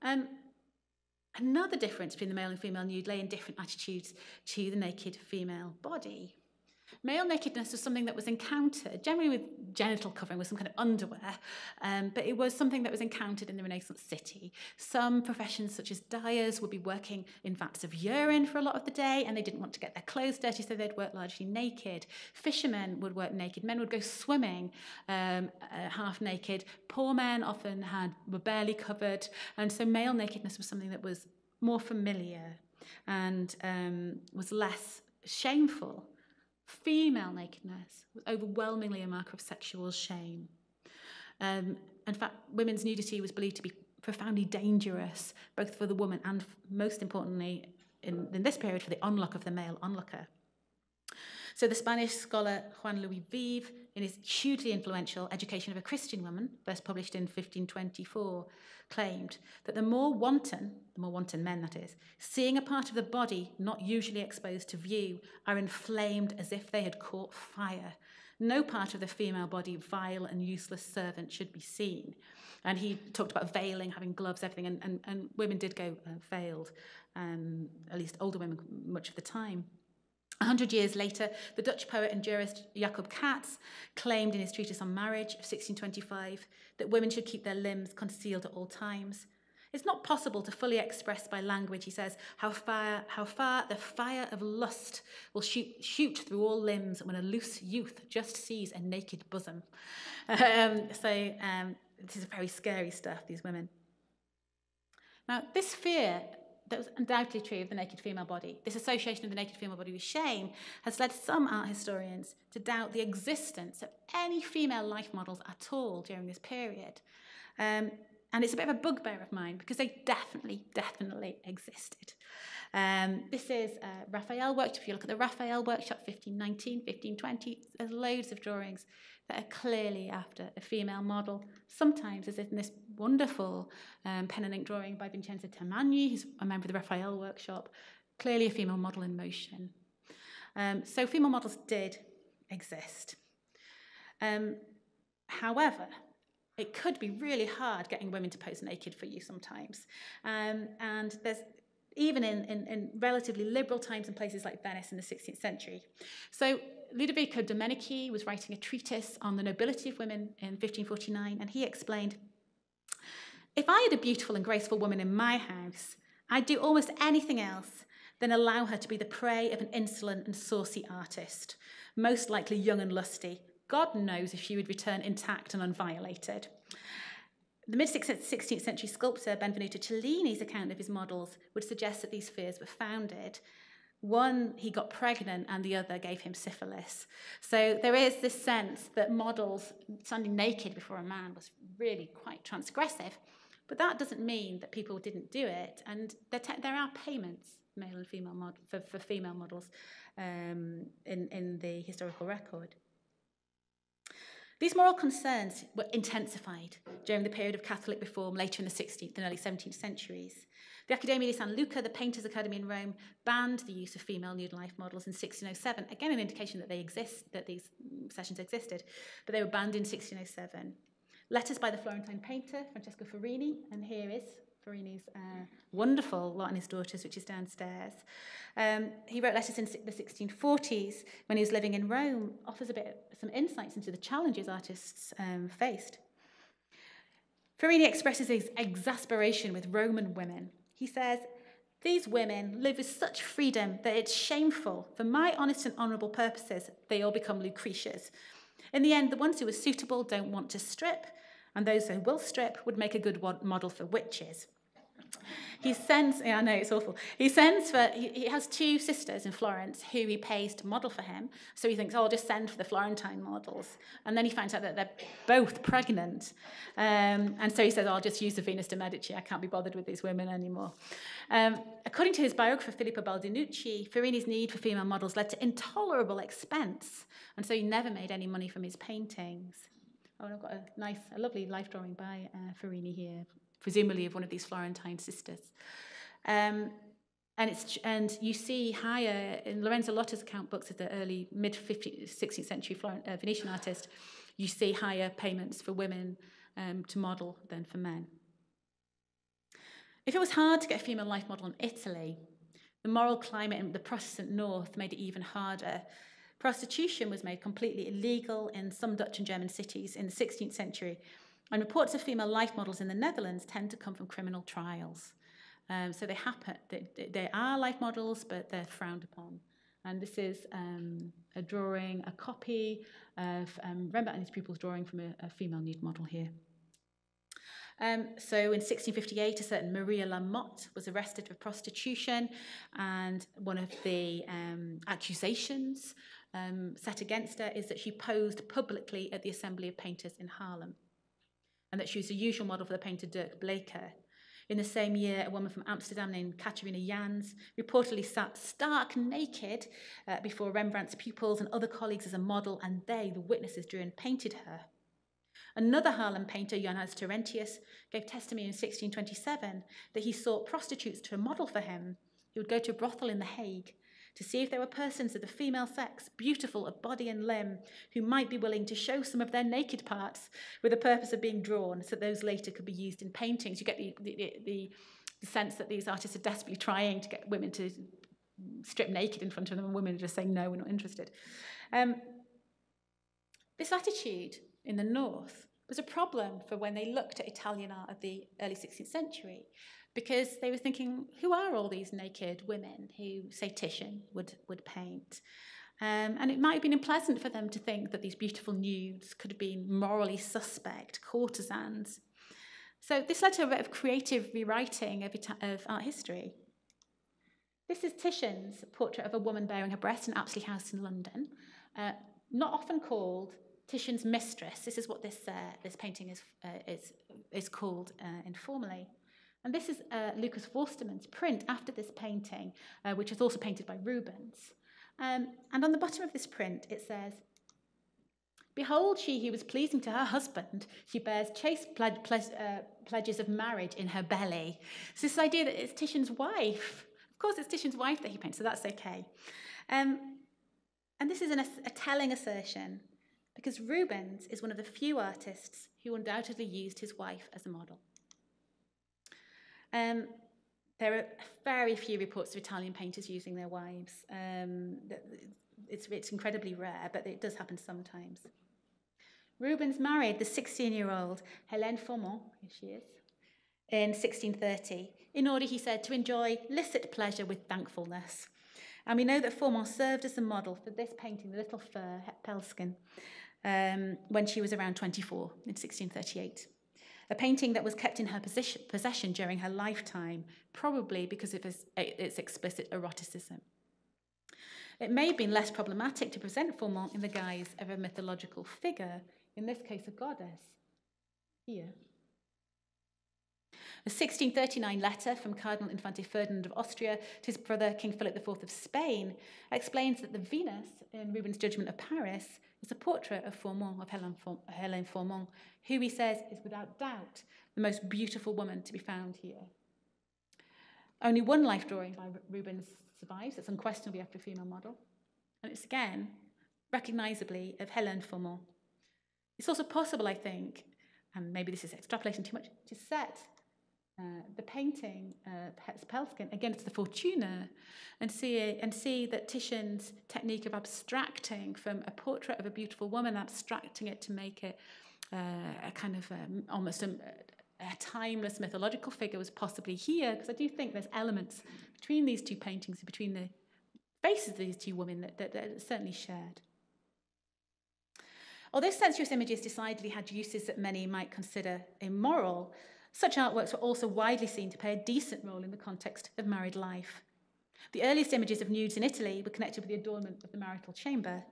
Another difference between the male and female nude lay in different attitudes to the naked female body. Male nakedness was something that was encountered, generally with genital covering, with some kind of underwear, but it was something that was encountered in the Renaissance city. Some professions, such as dyers, would be working in vats of urine for a lot of the day, and they didn't want to get their clothes dirty, so they'd work largely naked. Fishermen would work naked. Men would go swimming half naked. Poor men often were barely covered, and so male nakedness was something that was more familiar and was less shameful. Female nakedness was overwhelmingly a marker of sexual shame. In fact, women's nudity was believed to be profoundly dangerous, both for the woman and, most importantly, in this period, for the onlook of the male onlooker. So the Spanish scholar Juan Luis Vive, in his hugely influential Education of a Christian Woman, first published in 1524, claimed that the more wanton men that is, seeing a part of the body not usually exposed to view, are inflamed as if they had caught fire. No part of the female body, vile and useless servant, should be seen. And he talked about veiling, having gloves, everything, and women did go veiled, at least older women much of the time. 100 years later, the Dutch poet and jurist Jacob Cats claimed in his treatise on marriage of 1625 that women should keep their limbs concealed at all times. It's not possible to fully express by language, he says, how far the fire of lust will shoot through all limbs when a loose youth just sees a naked bosom. This is very scary stuff, these women. Now, this fear that was undoubtedly true of the naked female body, this association of the naked female body with shame, has led some art historians to doubt the existence of any female life models at all during this period. And it's a bit of a bugbear of mine because they definitely existed. This is Raphael workshop. If you look at the Raphael workshop, 1519, 1520, there's loads of drawings that are clearly after a female model. Sometimes, as in this wonderful pen and ink drawing by Vincenzo Tamagni, who's a member of the Raphael workshop, clearly a female model in motion. So female models did exist. However, it could be really hard getting women to pose naked for you sometimes. And there's even in relatively liberal times in places like Venice in the 16th century. So Ludovico Domenici was writing a treatise on the nobility of women in 1549, and he explained, if I had a beautiful and graceful woman in my house, I'd do almost anything else than allow her to be the prey of an insolent and saucy artist, most likely young and lusty. God knows if she would return intact and unviolated. The mid-16th century sculptor Benvenuto Cellini's account of his models would suggest that these fears were founded. One, he got pregnant, and the other gave him syphilis. So there is this sense that models standing naked before a man was really quite transgressive, but that doesn't mean that people didn't do it, and there are payments, male and female for female models in the historical record. These moral concerns were intensified during the period of Catholic reform later in the 16th and early 17th centuries. The Accademia di San Luca, the Painters' Academy in Rome, banned the use of female nude life models in 1607. Again, an indication that these sessions existed, but they were banned in 1607. Letters by the Florentine painter Francesco Farini, and here is Farini's wonderful Lot and His Daughters, which is downstairs. He wrote letters in the 1640s when he was living in Rome, offers some insights into the challenges artists faced. Farini expresses his exasperation with Roman women. He says, these women live with such freedom that it's shameful. For my honest and honourable purposes, they all become Lucretias. In the end, the ones who are suitable don't want to strip, and those who will strip would make a good model for witches. He sends, yeah, I know, it's awful. He sends for, he has two sisters in Florence who he pays to model for him. So he thinks, oh, I'll just send for the Florentine models. And then he finds out that they're both pregnant. And so he says, oh, I'll just use the Venus de Medici. I can't be bothered with these women anymore. According to his biographer, Filippo Baldinucci, Farini's need for female models led to intolerable expense. And so he never made any money from his paintings. Oh, and I've got a lovely life drawing by Farini here, presumably of one of these Florentine sisters. And you see higher, in Lorenzo Lotta's account books of the early, mid-16th century Venetian artist, you see higher payments for women to model than for men. If it was hard to get a female life model in Italy, the moral climate in the Protestant North made it even harder. Prostitution was made completely illegal in some Dutch and German cities in the 16th century, and reports of female life models in the Netherlands tend to come from criminal trials. So they are life models, but they're frowned upon. And this is a drawing, a copy of Rembrandt and his pupils drawing from a female nude model here. So in 1658, a certain Maria Lamotte was arrested for prostitution, and one of the accusations set against her is that she posed publicly at the Assembly of Painters in Haarlem, and that she was the usual model for the painter Dirk Bleker. In the same year, a woman from Amsterdam named Catharina Jans reportedly sat stark naked before Rembrandt's pupils and other colleagues as a model, and they, the witnesses, drew and painted her. Another Haarlem painter, Johannes Terentius, gave testimony in 1627 that he sought prostitutes to model for him. He would go to a brothel in The Hague to see if there were persons of the female sex, beautiful of body and limb, who might be willing to show some of their naked parts with the purpose of being drawn, so those later could be used in paintings. You get the sense that these artists are desperately trying to get women to strip naked in front of them, and women are just saying, no, we're not interested. This attitude in the north was a problem for when they looked at Italian art of the early 16th century, because they were thinking, who are all these naked women who, say, Titian would paint? And it might have been unpleasant for them to think that these beautiful nudes could have been morally suspect courtesans. So this led to a bit of creative rewriting of art history. This is Titian's portrait of a woman bearing her breast in Apsley House in London, not often called Titian's mistress. This is what this painting is called informally. And this is Lucas Vorsterman's print after this painting, which was also painted by Rubens. And on the bottom of this print, it says, "Behold, she who was pleasing to her husband, she bears chaste pledges of marriage in her belly." So this idea that it's Titian's wife. Of course, it's Titian's wife that he paints, so that's okay. And this is a telling assertion, because Rubens is one of the few artists who undoubtedly used his wife as a model. There are very few reports of Italian painters using their wives. It's incredibly rare, but it does happen sometimes. Rubens married the 16-year-old Helene Formont, here she is, in 1630, in order, he said, to enjoy licit pleasure with thankfulness. And we know that Formont served as a model for this painting, The Little Fur, Pelskin, when she was around 24 in 1638. A painting that was kept in her possession during her lifetime, probably because of its explicit eroticism. It may have been less problematic to present Formont in the guise of a mythological figure, in this case a goddess, here. A 1639 letter from Cardinal Infante Ferdinand of Austria to his brother King Philip IV of Spain explains that the Venus in Rubens' Judgment of Paris is a portrait of Formont, of Helene Formont, who he says is without doubt the most beautiful woman to be found here. Only one life drawing by Rubens survives. It's unquestionably after a female model, and it's again recognisably of Helene Formont. It's also possible, I think, and maybe this is extrapolating too much, to set the painting, Pelskin, against the Fortuna, and see that Titian's technique of abstracting from a portrait of a beautiful woman, abstracting it to make it a kind of almost a timeless mythological figure, was possibly here, because I do think there's elements between these two paintings, between the faces of these two women, that are certainly shared. Although sensuous images decidedly had uses that many might consider immoral, such artworks were also widely seen to play a decent role in the context of married life. The earliest images of nudes in Italy were connected with the adornment of the marital chamber.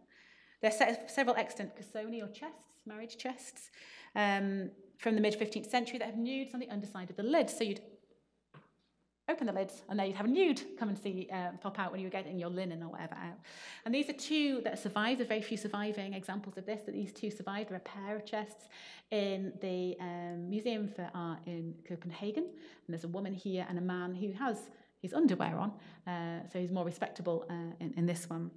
There are several extant cassoni, or chests, marriage chests, from the mid-15th century that have nudes on the underside of the lid. So you'd open the lids, and there you'd have a nude come and see pop out when you were getting your linen or whatever out. And these are two that survived. There are very few surviving examples of this, that these two survived. There are a pair of chests in the Museum for Art in Copenhagen, and there's a woman here and a man who has his underwear on, so he's more respectable in this one.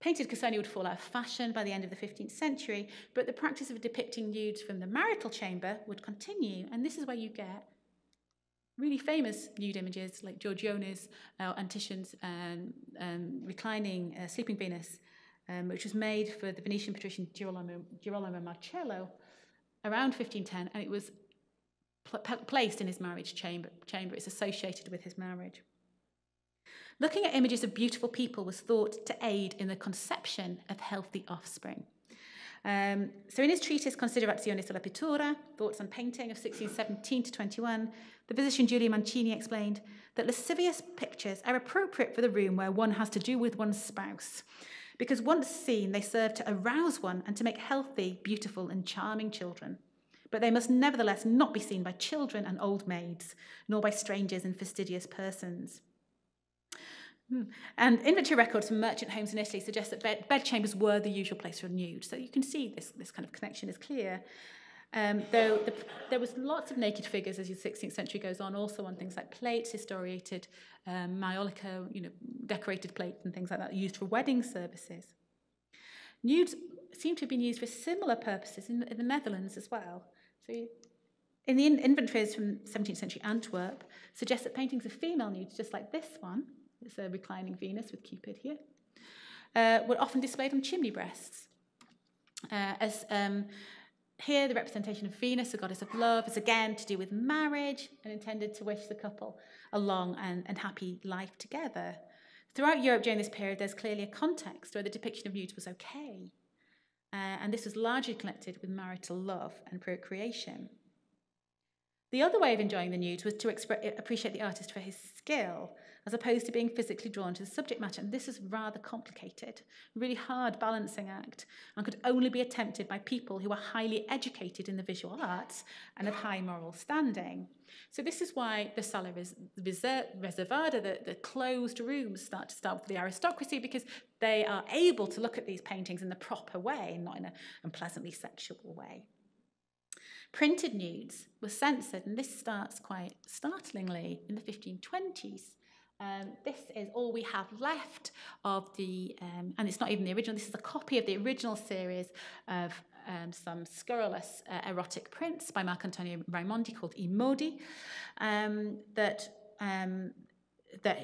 Painted cassoni would fall out of fashion by the end of the 15th century, but the practice of depicting nudes from the marital chamber would continue, and this is where you get really famous nude images like Giorgione's and Titian's reclining Sleeping Venus, which was made for the Venetian patrician Girolamo Marcello around 1510, and it was placed in his marriage chamber. It's associated with his marriage. Looking at images of beautiful people was thought to aid in the conception of healthy offspring. So in his treatise Considerazione sulla pittura, Thoughts on Painting, of 1617 to 21, the physician Giulio Mancini explained that lascivious pictures are appropriate for the room where one has to do with one's spouse, because once seen, they serve to arouse one and to make healthy, beautiful and charming children. but they must nevertheless not be seen by children and old maids, nor by strangers and fastidious persons. And inventory records from merchant homes in Italy suggest that bedchambers were the usual place for nude. So you can see this kind of connection is clear. Though there was lots of naked figures as the 16th century goes on, also on things like plates, historiated maiolica, decorated plates and things like that used for wedding services. Nudes seem to have been used for similar purposes in the Netherlands as well. So in the inventories from 17th century Antwerp suggest that paintings of female nudes, just like this one, it's a reclining Venus with Cupid here, were often displayed on chimney breasts. Here, the representation of Venus, the goddess of love, is again to do with marriage and intended to wish the couple a long and happy life together. Throughout Europe during this period, there's clearly a context where the depiction of nudes was okay. And this was largely connected with marital love and procreation. The other way of enjoying the nudes was to appreciate the artist for his skill, as opposed to being physically drawn to the subject matter. And this is rather complicated, really hard balancing act, and could only be attempted by people who are highly educated in the visual arts and of high moral standing. So this is why the sala reservada, the closed rooms, start with the aristocracy, because they are able to look at these paintings in the proper way, not in an unpleasantly sexual way. Printed nudes were censored, and this starts quite startlingly in the 1520s. This is all we have left of the, and it's not even the original, this is a copy of the original series of some scurrilous erotic prints by Marc Antonio Raimondi called I Modi, that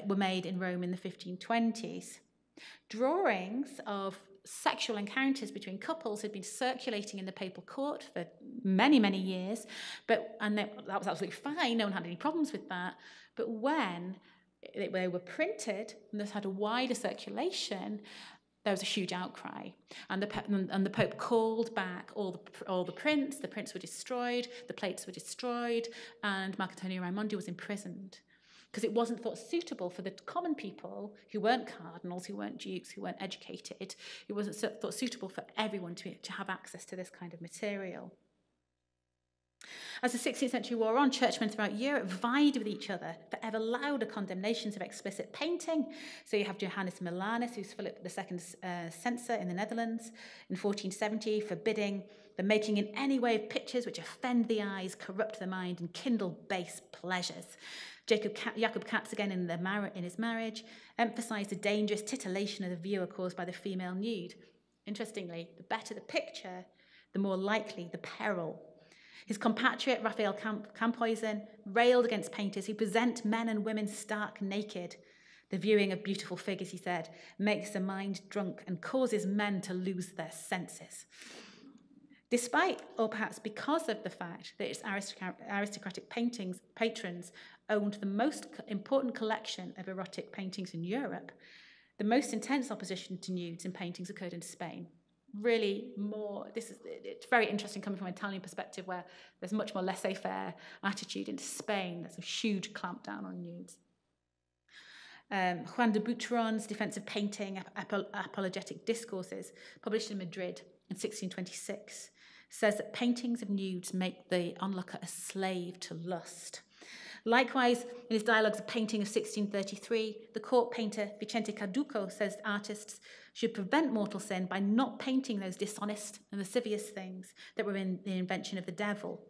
were made in Rome in the 1520s. Drawings of sexual encounters between couples had been circulating in the papal court for many, many years, and that was absolutely fine, no one had any problems with that, but when they were printed and this had a wider circulation, there was a huge outcry, and the Pope called back all the prints. The prints were destroyed, the plates were destroyed, and Marc Antonio Raimondi was imprisoned because it wasn't thought suitable for the common people who weren't cardinals, who weren't dukes, who weren't educated. It wasn't thought suitable for everyone to have access to this kind of material. As the 16th century wore on, churchmen throughout Europe vied with each other for ever louder condemnations of explicit painting. So you have Johannes Milanus, who's Philip II's censor in the Netherlands in 1470, forbidding the making in any way of pictures which offend the eyes, corrupt the mind, and kindle base pleasures. Jacob Katz, again in his Marriage, emphasised the dangerous titillation of the viewer caused by the female nude. Interestingly, the better the picture, the more likely the peril. His compatriot, Raphael Camphuysen, railed against painters who present men and women stark naked. The viewing of beautiful figures, he said, makes the mind drunk and causes men to lose their senses. Despite, or perhaps because of the fact that its aristocratic patrons owned the most important collection of erotic paintings in Europe, the most intense opposition to nudes in paintings occurred in Spain. It's very interesting coming from an Italian perspective, where there's much more laissez-faire attitude. In Spain, there's a huge clampdown on nudes. Juan de Bucheron's defensive painting, Apologetic Discourses, published in Madrid in 1626, says that paintings of nudes make the onlooker a slave to lust. Likewise, in his Dialogues of Painting of 1633, the court painter Vicente Carducci says artists should prevent mortal sin by not painting those dishonest and lascivious things that were in the invention of the devil.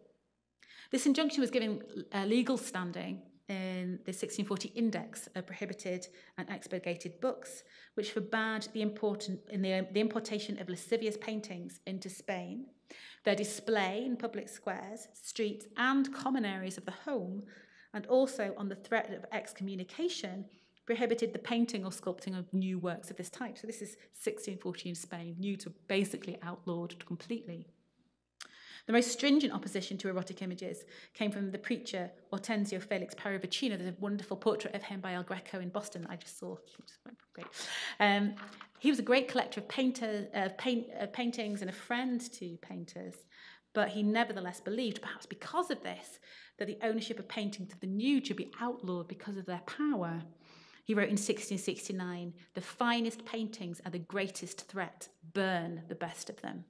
This injunction was given legal standing in the 1640 Index of Prohibited and Expurgated Books, which forbade the importation of lascivious paintings into Spain, their display in public squares, streets, and common areas of the home, and also, on the threat of excommunication, prohibited the painting or sculpting of new works of this type. So this is 1640 in Spain. Nudes were basically outlawed completely. The most stringent opposition to erotic images came from the preacher Hortensio Felix Parravicino. There's a wonderful portrait of him by El Greco in Boston that I just saw. Great. He was a great collector of paintings and a friend to painters, but he nevertheless believed, perhaps because of this, that the ownership of paintings of the nude should be outlawed because of their power. He wrote in 1669, "The finest paintings are the greatest threat. Burn the best of them."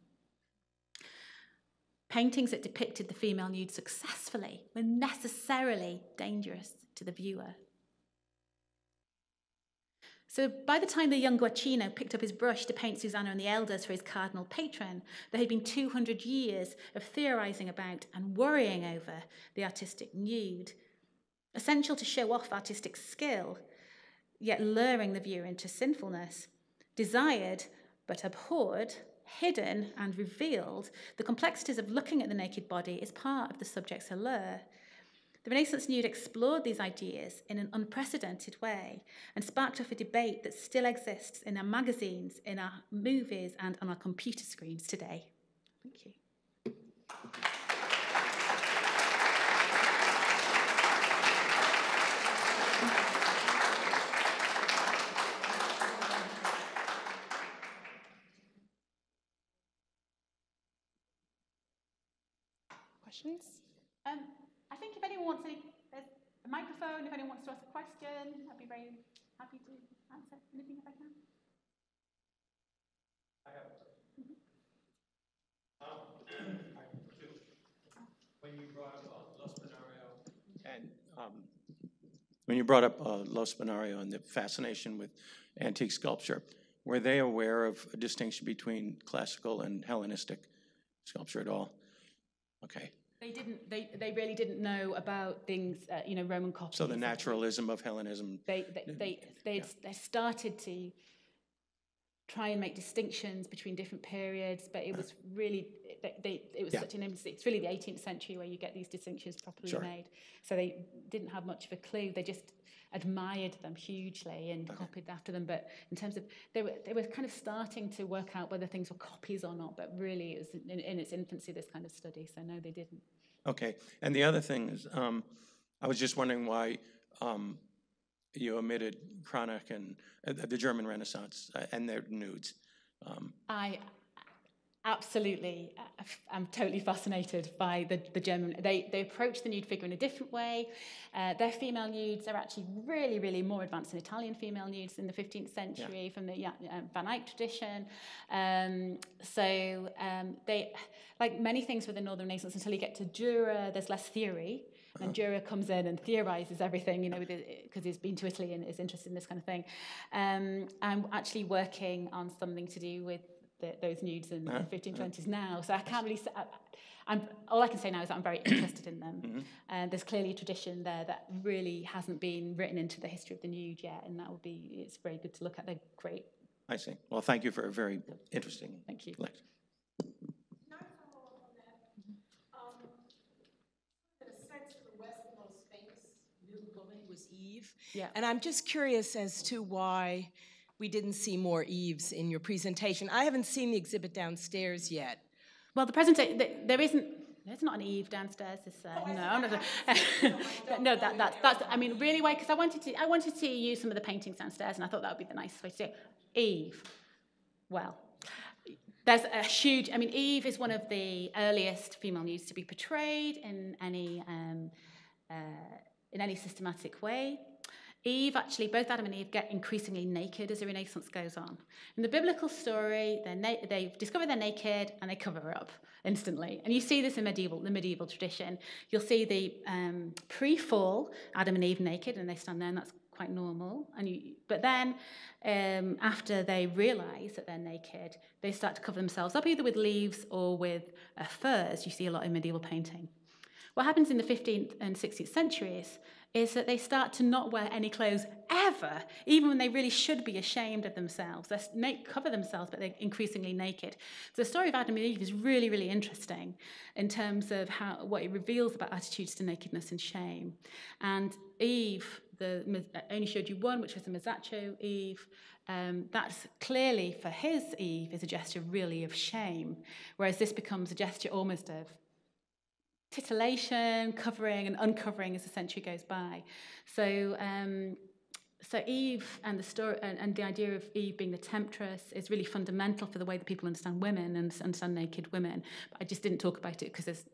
Paintings that depicted the female nude successfully were necessarily dangerous to the viewer. So by the time the young Guercino picked up his brush to paint Susanna and the Elders for his cardinal patron, there had been 200 years of theorising about and worrying over the artistic nude, essential to show off artistic skill, yet luring the viewer into sinfulness, desired but abhorred, hidden and revealed. The complexities of looking at the naked body is part of the subject's allure. The Renaissance nude explored these ideas in an unprecedented way and sparked off a debate that still exists in our magazines, in our movies, and on our computer screens today. Thank you. Questions? I think if anyone wants there's a microphone, if anyone wants to ask a question, I'd be very happy to answer anything if I can. I have a question. When you brought up Los Benario and the fascination with antique sculpture, were they aware of a distinction between classical and Hellenistic sculpture at all? Okay. They didn't. They really didn't know about things, you know, Roman copies. So the naturalism of Hellenism. They started to try and make distinctions between different periods, but it was really such an embassy. It's really the 18th century where you get these distinctions properly made. So they didn't have much of a clue. They just admired them hugely and copied after them. But in terms of they were kind of starting to work out whether things were copies or not. But really, it was in its infancy, this kind of study. So no, they didn't. Okay. And the other thing is, I was just wondering why you omitted Cranach and the German Renaissance and their nudes. Absolutely. I'm totally fascinated by the German. They approach the nude figure in a different way. Their female nudes are actually really, really more advanced than Italian female nudes in the 15th century from the Van Eyck tradition. They, like many things with the Northern Renaissance, until you get to Dürer, there's less theory. And Dürer comes in and theorises everything, you know, because he's been to Italy and is interested in this kind of thing. I'm actually working on something to do with those nudes in the 1520s now, so I can't really say, all I can say now is that I'm very interested in them. There's clearly a tradition there that really hasn't been written into the history of the nude yet, and that will be, it's very good to look at. They're great. I see. Well, thank you for a very interesting lecture. Eve. Yeah. And I'm just curious as to why we didn't see more Eves in your presentation. I haven't seen the exhibit downstairs yet. Well, the presentation, there's not an Eve downstairs. No, that's. I mean, really, why? Because I wanted to use some of the paintings downstairs, and I thought that would be the nicest way to do it. Eve. Well, there's a huge. I mean, Eve is one of the earliest female nudes to be portrayed in any. In any systematic way. Eve, actually, both Adam and Eve get increasingly naked as the Renaissance goes on. In the biblical story, they discover they're naked and they cover up instantly. And you see this in the medieval tradition. You'll see the pre-fall Adam and Eve naked and they stand there, and that's quite normal. But then after they realise that they're naked, they start to cover themselves up either with leaves or with furs. You see a lot in medieval painting. What happens in the 15th and 16th centuries is that they start to not wear any clothes ever, even when they really should be ashamed of themselves. They cover themselves, but they're increasingly naked. So the story of Adam and Eve is really, really interesting in terms of what it reveals about attitudes to nakedness and shame. And Eve, I only showed you one, which was the Masaccio Eve. That's clearly, for his Eve, is a gesture really of shame, whereas this becomes a gesture almost of titillation, covering and uncovering as the century goes by. So, so Eve and the story and the idea of Eve being the temptress is really fundamental for the way that people understand women and understand naked women. But I just didn't talk about it because it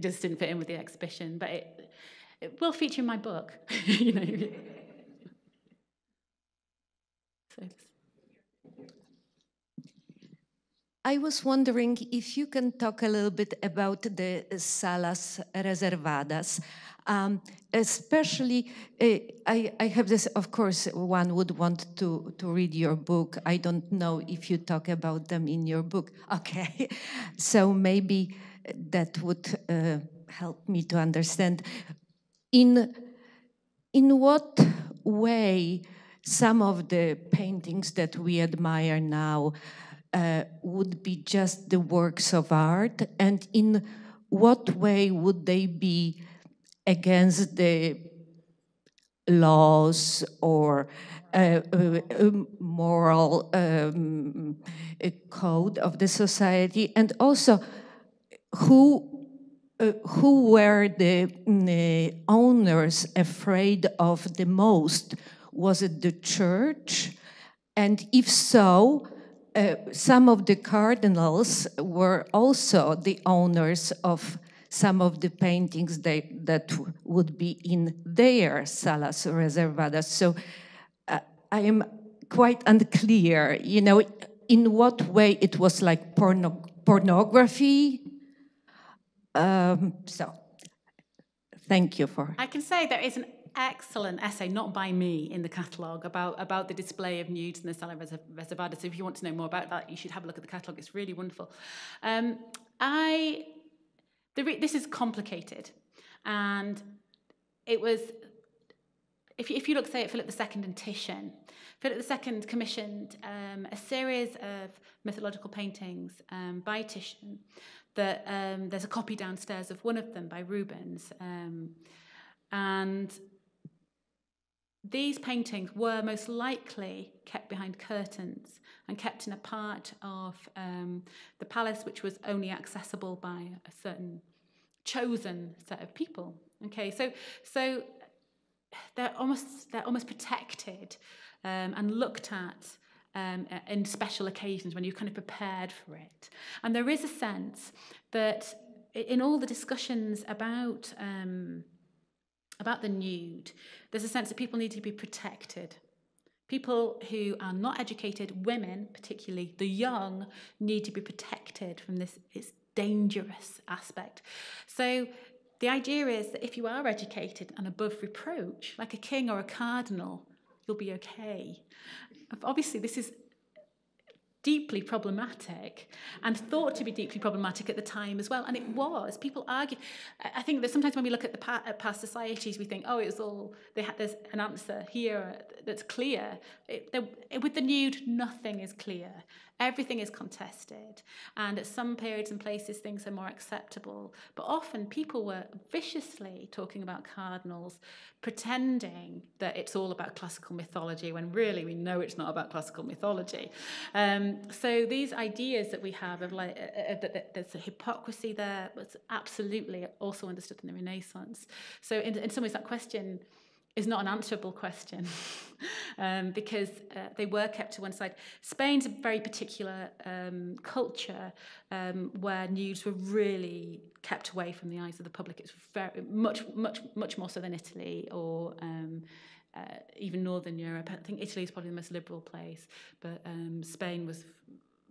just didn't fit in with the exhibition. But it will feature in my book, you know. So. I was wondering if you can talk a little bit about the salas reservadas. Especially, I have this, of course, one would want to read your book. I don't know if you talk about them in your book. Okay, so maybe that would help me to understand. In what way some of the paintings that we admire now would be just the works of art, and in what way would they be against the laws or moral code of the society, and also who were the owners afraid of the most? Was it the church? And if so, some of the cardinals were also the owners of some of the paintings that would be in their salas reservadas. So I am quite unclear, you know, in what way it was like pornography. So thank you for... I can say there is an excellent essay, not by me, in the catalogue about the display of nudes in the sala reservada. So if you want to know more about that, you should have a look at the catalogue. It's really wonderful. This is complicated, and it was, if you look, say, at Philip II and Titian, Philip II commissioned a series of mythological paintings by Titian. That there's a copy downstairs of one of them by Rubens, and these paintings were most likely kept behind curtains and kept in a part of the palace which was only accessible by a certain chosen set of people. Okay, so they're almost protected and looked at in special occasions when you're kind of prepared for it. And there is a sense that in all the discussions about the nude, there's a sense that people need to be protected. People who are not educated, women particularly, the young, need to be protected from this, it's dangerous aspect. So the idea is that if you are educated and above reproach, like a king or a cardinal, you'll be okay. Obviously, this is deeply problematic and thought to be deeply problematic at the time as well. And it was. People argue. I think that sometimes when we look at past societies, we think, oh, it was all, there's an answer here that's clear. With the nude, nothing is clear. Everything is contested. And at some periods and places, things are more acceptable. But often people were viciously talking about cardinals, pretending that it's all about classical mythology, when really we know it's not about classical mythology. So these ideas that we have of like that there's a hypocrisy there was absolutely also understood in the Renaissance. So in some ways that question is not an answerable question because they were kept to one side. Spain's a very particular culture where nudes were really kept away from the eyes of the public. It's very much more so than Italy or even Northern Europe. I think Italy is probably the most liberal place, but Spain was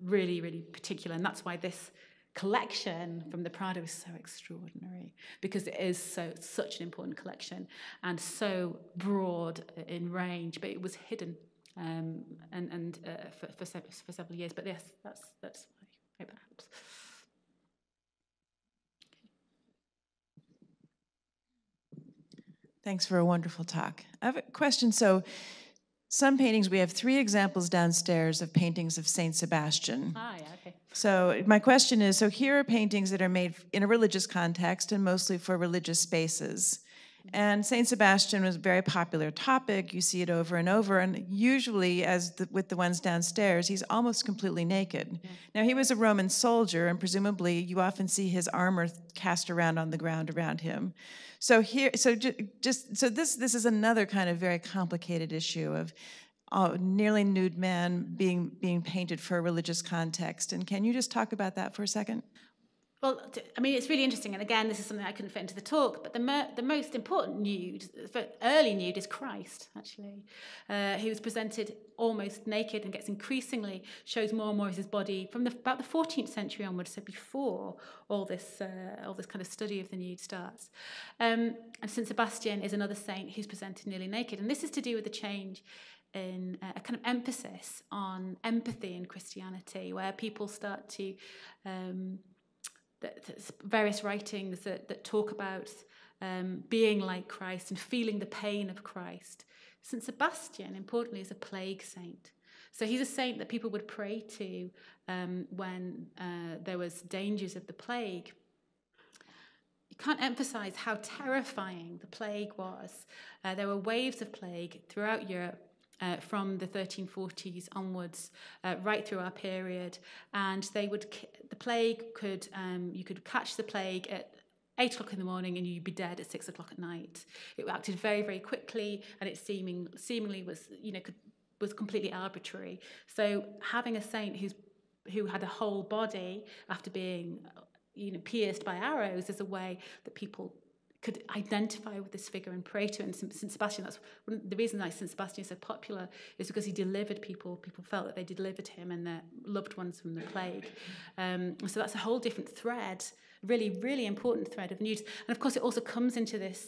really, really particular, and that's why this collection from the Prado is so extraordinary, because it is such an important collection and so broad in range, but it was hidden for several years. But yes, that's why I hope that helps. Thanks for a wonderful talk. I have a question. So some paintings, we have 3 examples downstairs of paintings of Saint Sebastian. Ah, yeah, okay. So my question is, so here are paintings that are made in a religious context and mostly for religious spaces. And Saint Sebastian was a very popular topic. You see it over and over. And usually, with the ones downstairs, he's almost completely naked. Yeah. Now, he was a Roman soldier, and presumably you often see his armor cast around on the ground around him. So here, so this is another kind of very complicated issue of nearly nude men being painted for a religious context. And can you just talk about that for a second? Well, I mean, it's really interesting. And again, this is something I couldn't fit into the talk, but the most important nude, the early nude, is Christ, actually. He was presented almost naked and gets increasingly, shows more and more of his body from about the 14th century onwards, so before all this kind of study of the nude starts. And St. Sebastian is another saint who's presented nearly naked. And this is to do with the change in a kind of emphasis on empathy in Christianity, where people start to... various writings that talk about being like Christ and feeling the pain of Christ. St. Sebastian, importantly, is a plague saint. So he's a saint that people would pray to when there was dangers of the plague. You can't emphasize how terrifying the plague was. There were waves of plague throughout Europe from the 1340s onwards, right through our period, and you could catch the plague at 8 o'clock in the morning, and you'd be dead at 6 o'clock at night. It acted very, very quickly, and it seemingly was, you know, was completely arbitrary. So having a saint who had a whole body after being, you know, pierced by arrows is a way that people could identify with this figure and pray to him. St. Sebastian, that's one of the reasons why St. Sebastian is so popular, is because he delivered people. People felt that they delivered him and their loved ones from the plague. So that's a whole different thread, really, really important thread of nudes. And of course, it also comes into this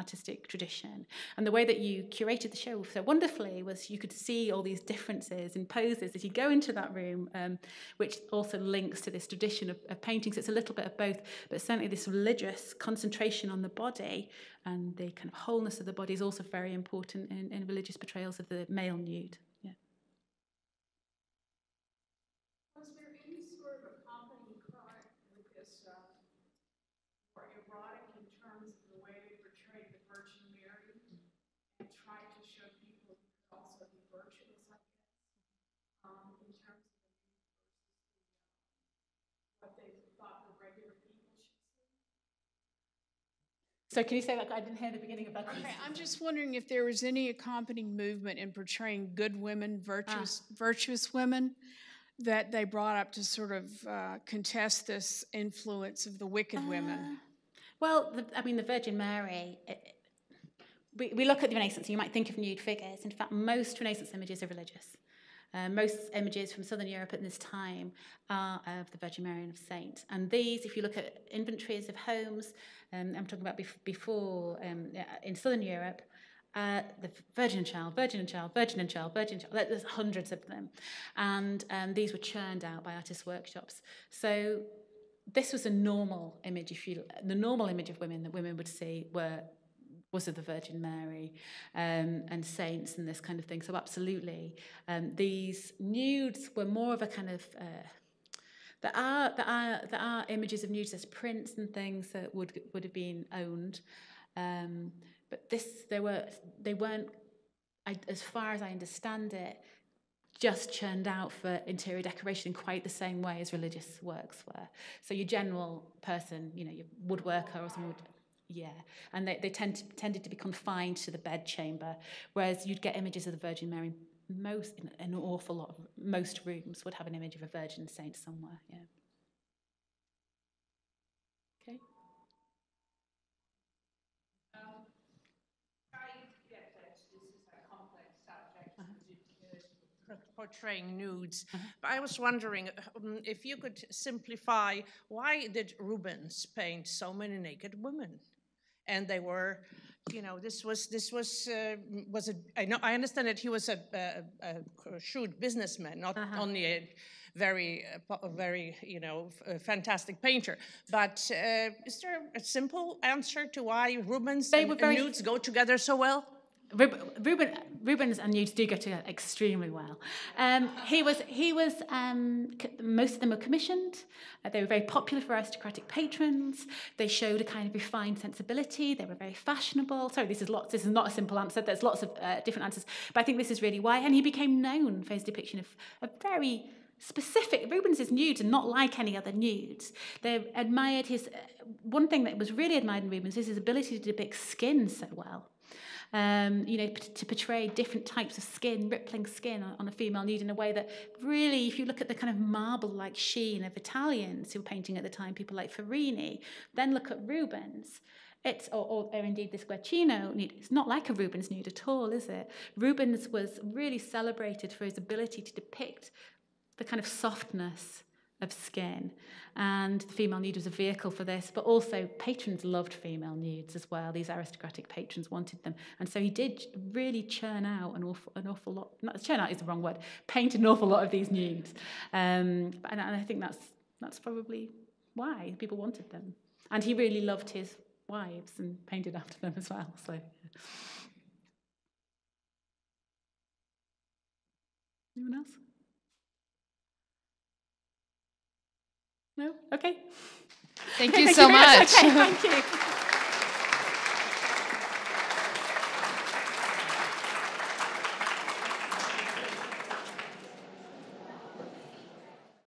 artistic tradition. And the way that you curated the show so wonderfully was you could see all these differences in poses as you go into that room, which also links to this tradition of painting. So it's a little bit of both, but certainly this religious concentration on the body and the kind of wholeness of the body is also very important in religious portrayals of the male nude. So can you say that? I didn't hear the beginning of that. Okay, I'm just wondering if there was any accompanying movement in portraying good women, virtuous women, that they brought up to sort of contest this influence of the wicked women. Well, I mean, the Virgin Mary. We look at the Renaissance, and you might think of nude figures. In fact, most Renaissance images are religious. Most images from southern Europe at this time are of the Virgin Mary and of Saint. And these, if you look at inventories of homes, I'm talking about before in southern Europe, the Virgin and Child, Virgin and Child, Virgin and Child, Virgin and Child. There's hundreds of them. And these were churned out by artists' workshops. So this was a normal image. The normal image of women that women would see was of the Virgin Mary and saints and this kind of thing. So absolutely, these nudes were more of a kind of. There are images of nudes as prints and things that would have been owned, but they weren't, as far as I understand it, just churned out for interior decoration in quite the same way as religious works were. So your general person, you know, your woodworker or someone would. Yeah, and they tended to be confined to the bedchamber, whereas you'd get images of the Virgin Mary. Most rooms would have an image of a virgin saint somewhere. Yeah. Okay. I get that this is a complex subject, portraying nudes. But I was wondering if you could simplify, why did Rubens paint so many naked women? And they were, you know, this was I know, I understand that he was a shrewd businessman, not only a very, you know, fantastic painter. But is there a simple answer to why Rubens and nudes go together so well? Rubens and nudes do go together extremely well. Most of them were commissioned. They were very popular for aristocratic patrons. They showed a kind of refined sensibility. They were very fashionable. Sorry, this is not a simple answer. There's lots of different answers, but I think this is really why. And he became known for his depiction of a very specific. Rubens's nudes are not like any other nudes. They admired his. One thing that was really admired in Rubens is his ability to depict skin so well. to portray different types of skin, rippling skin on a female nude in a way that really, if you look at the kind of marble-like sheen of Italians who were painting at the time, people like Farini, then look at Rubens. Or indeed this Guercino nude, it's not like a Rubens nude at all, is it? Rubens was really celebrated for his ability to depict the kind of softness of skin, and the female nude was a vehicle for this, but also patrons loved female nudes as well. These aristocratic patrons wanted them, and so he did really churn out an awful lot, not churn out is the wrong word, paint an awful lot of these nudes, and I think that's probably why people wanted them. And he really loved his wives and painted after them as well, so. Anyone else? No? Okay. Thank you so much. Okay, thank you.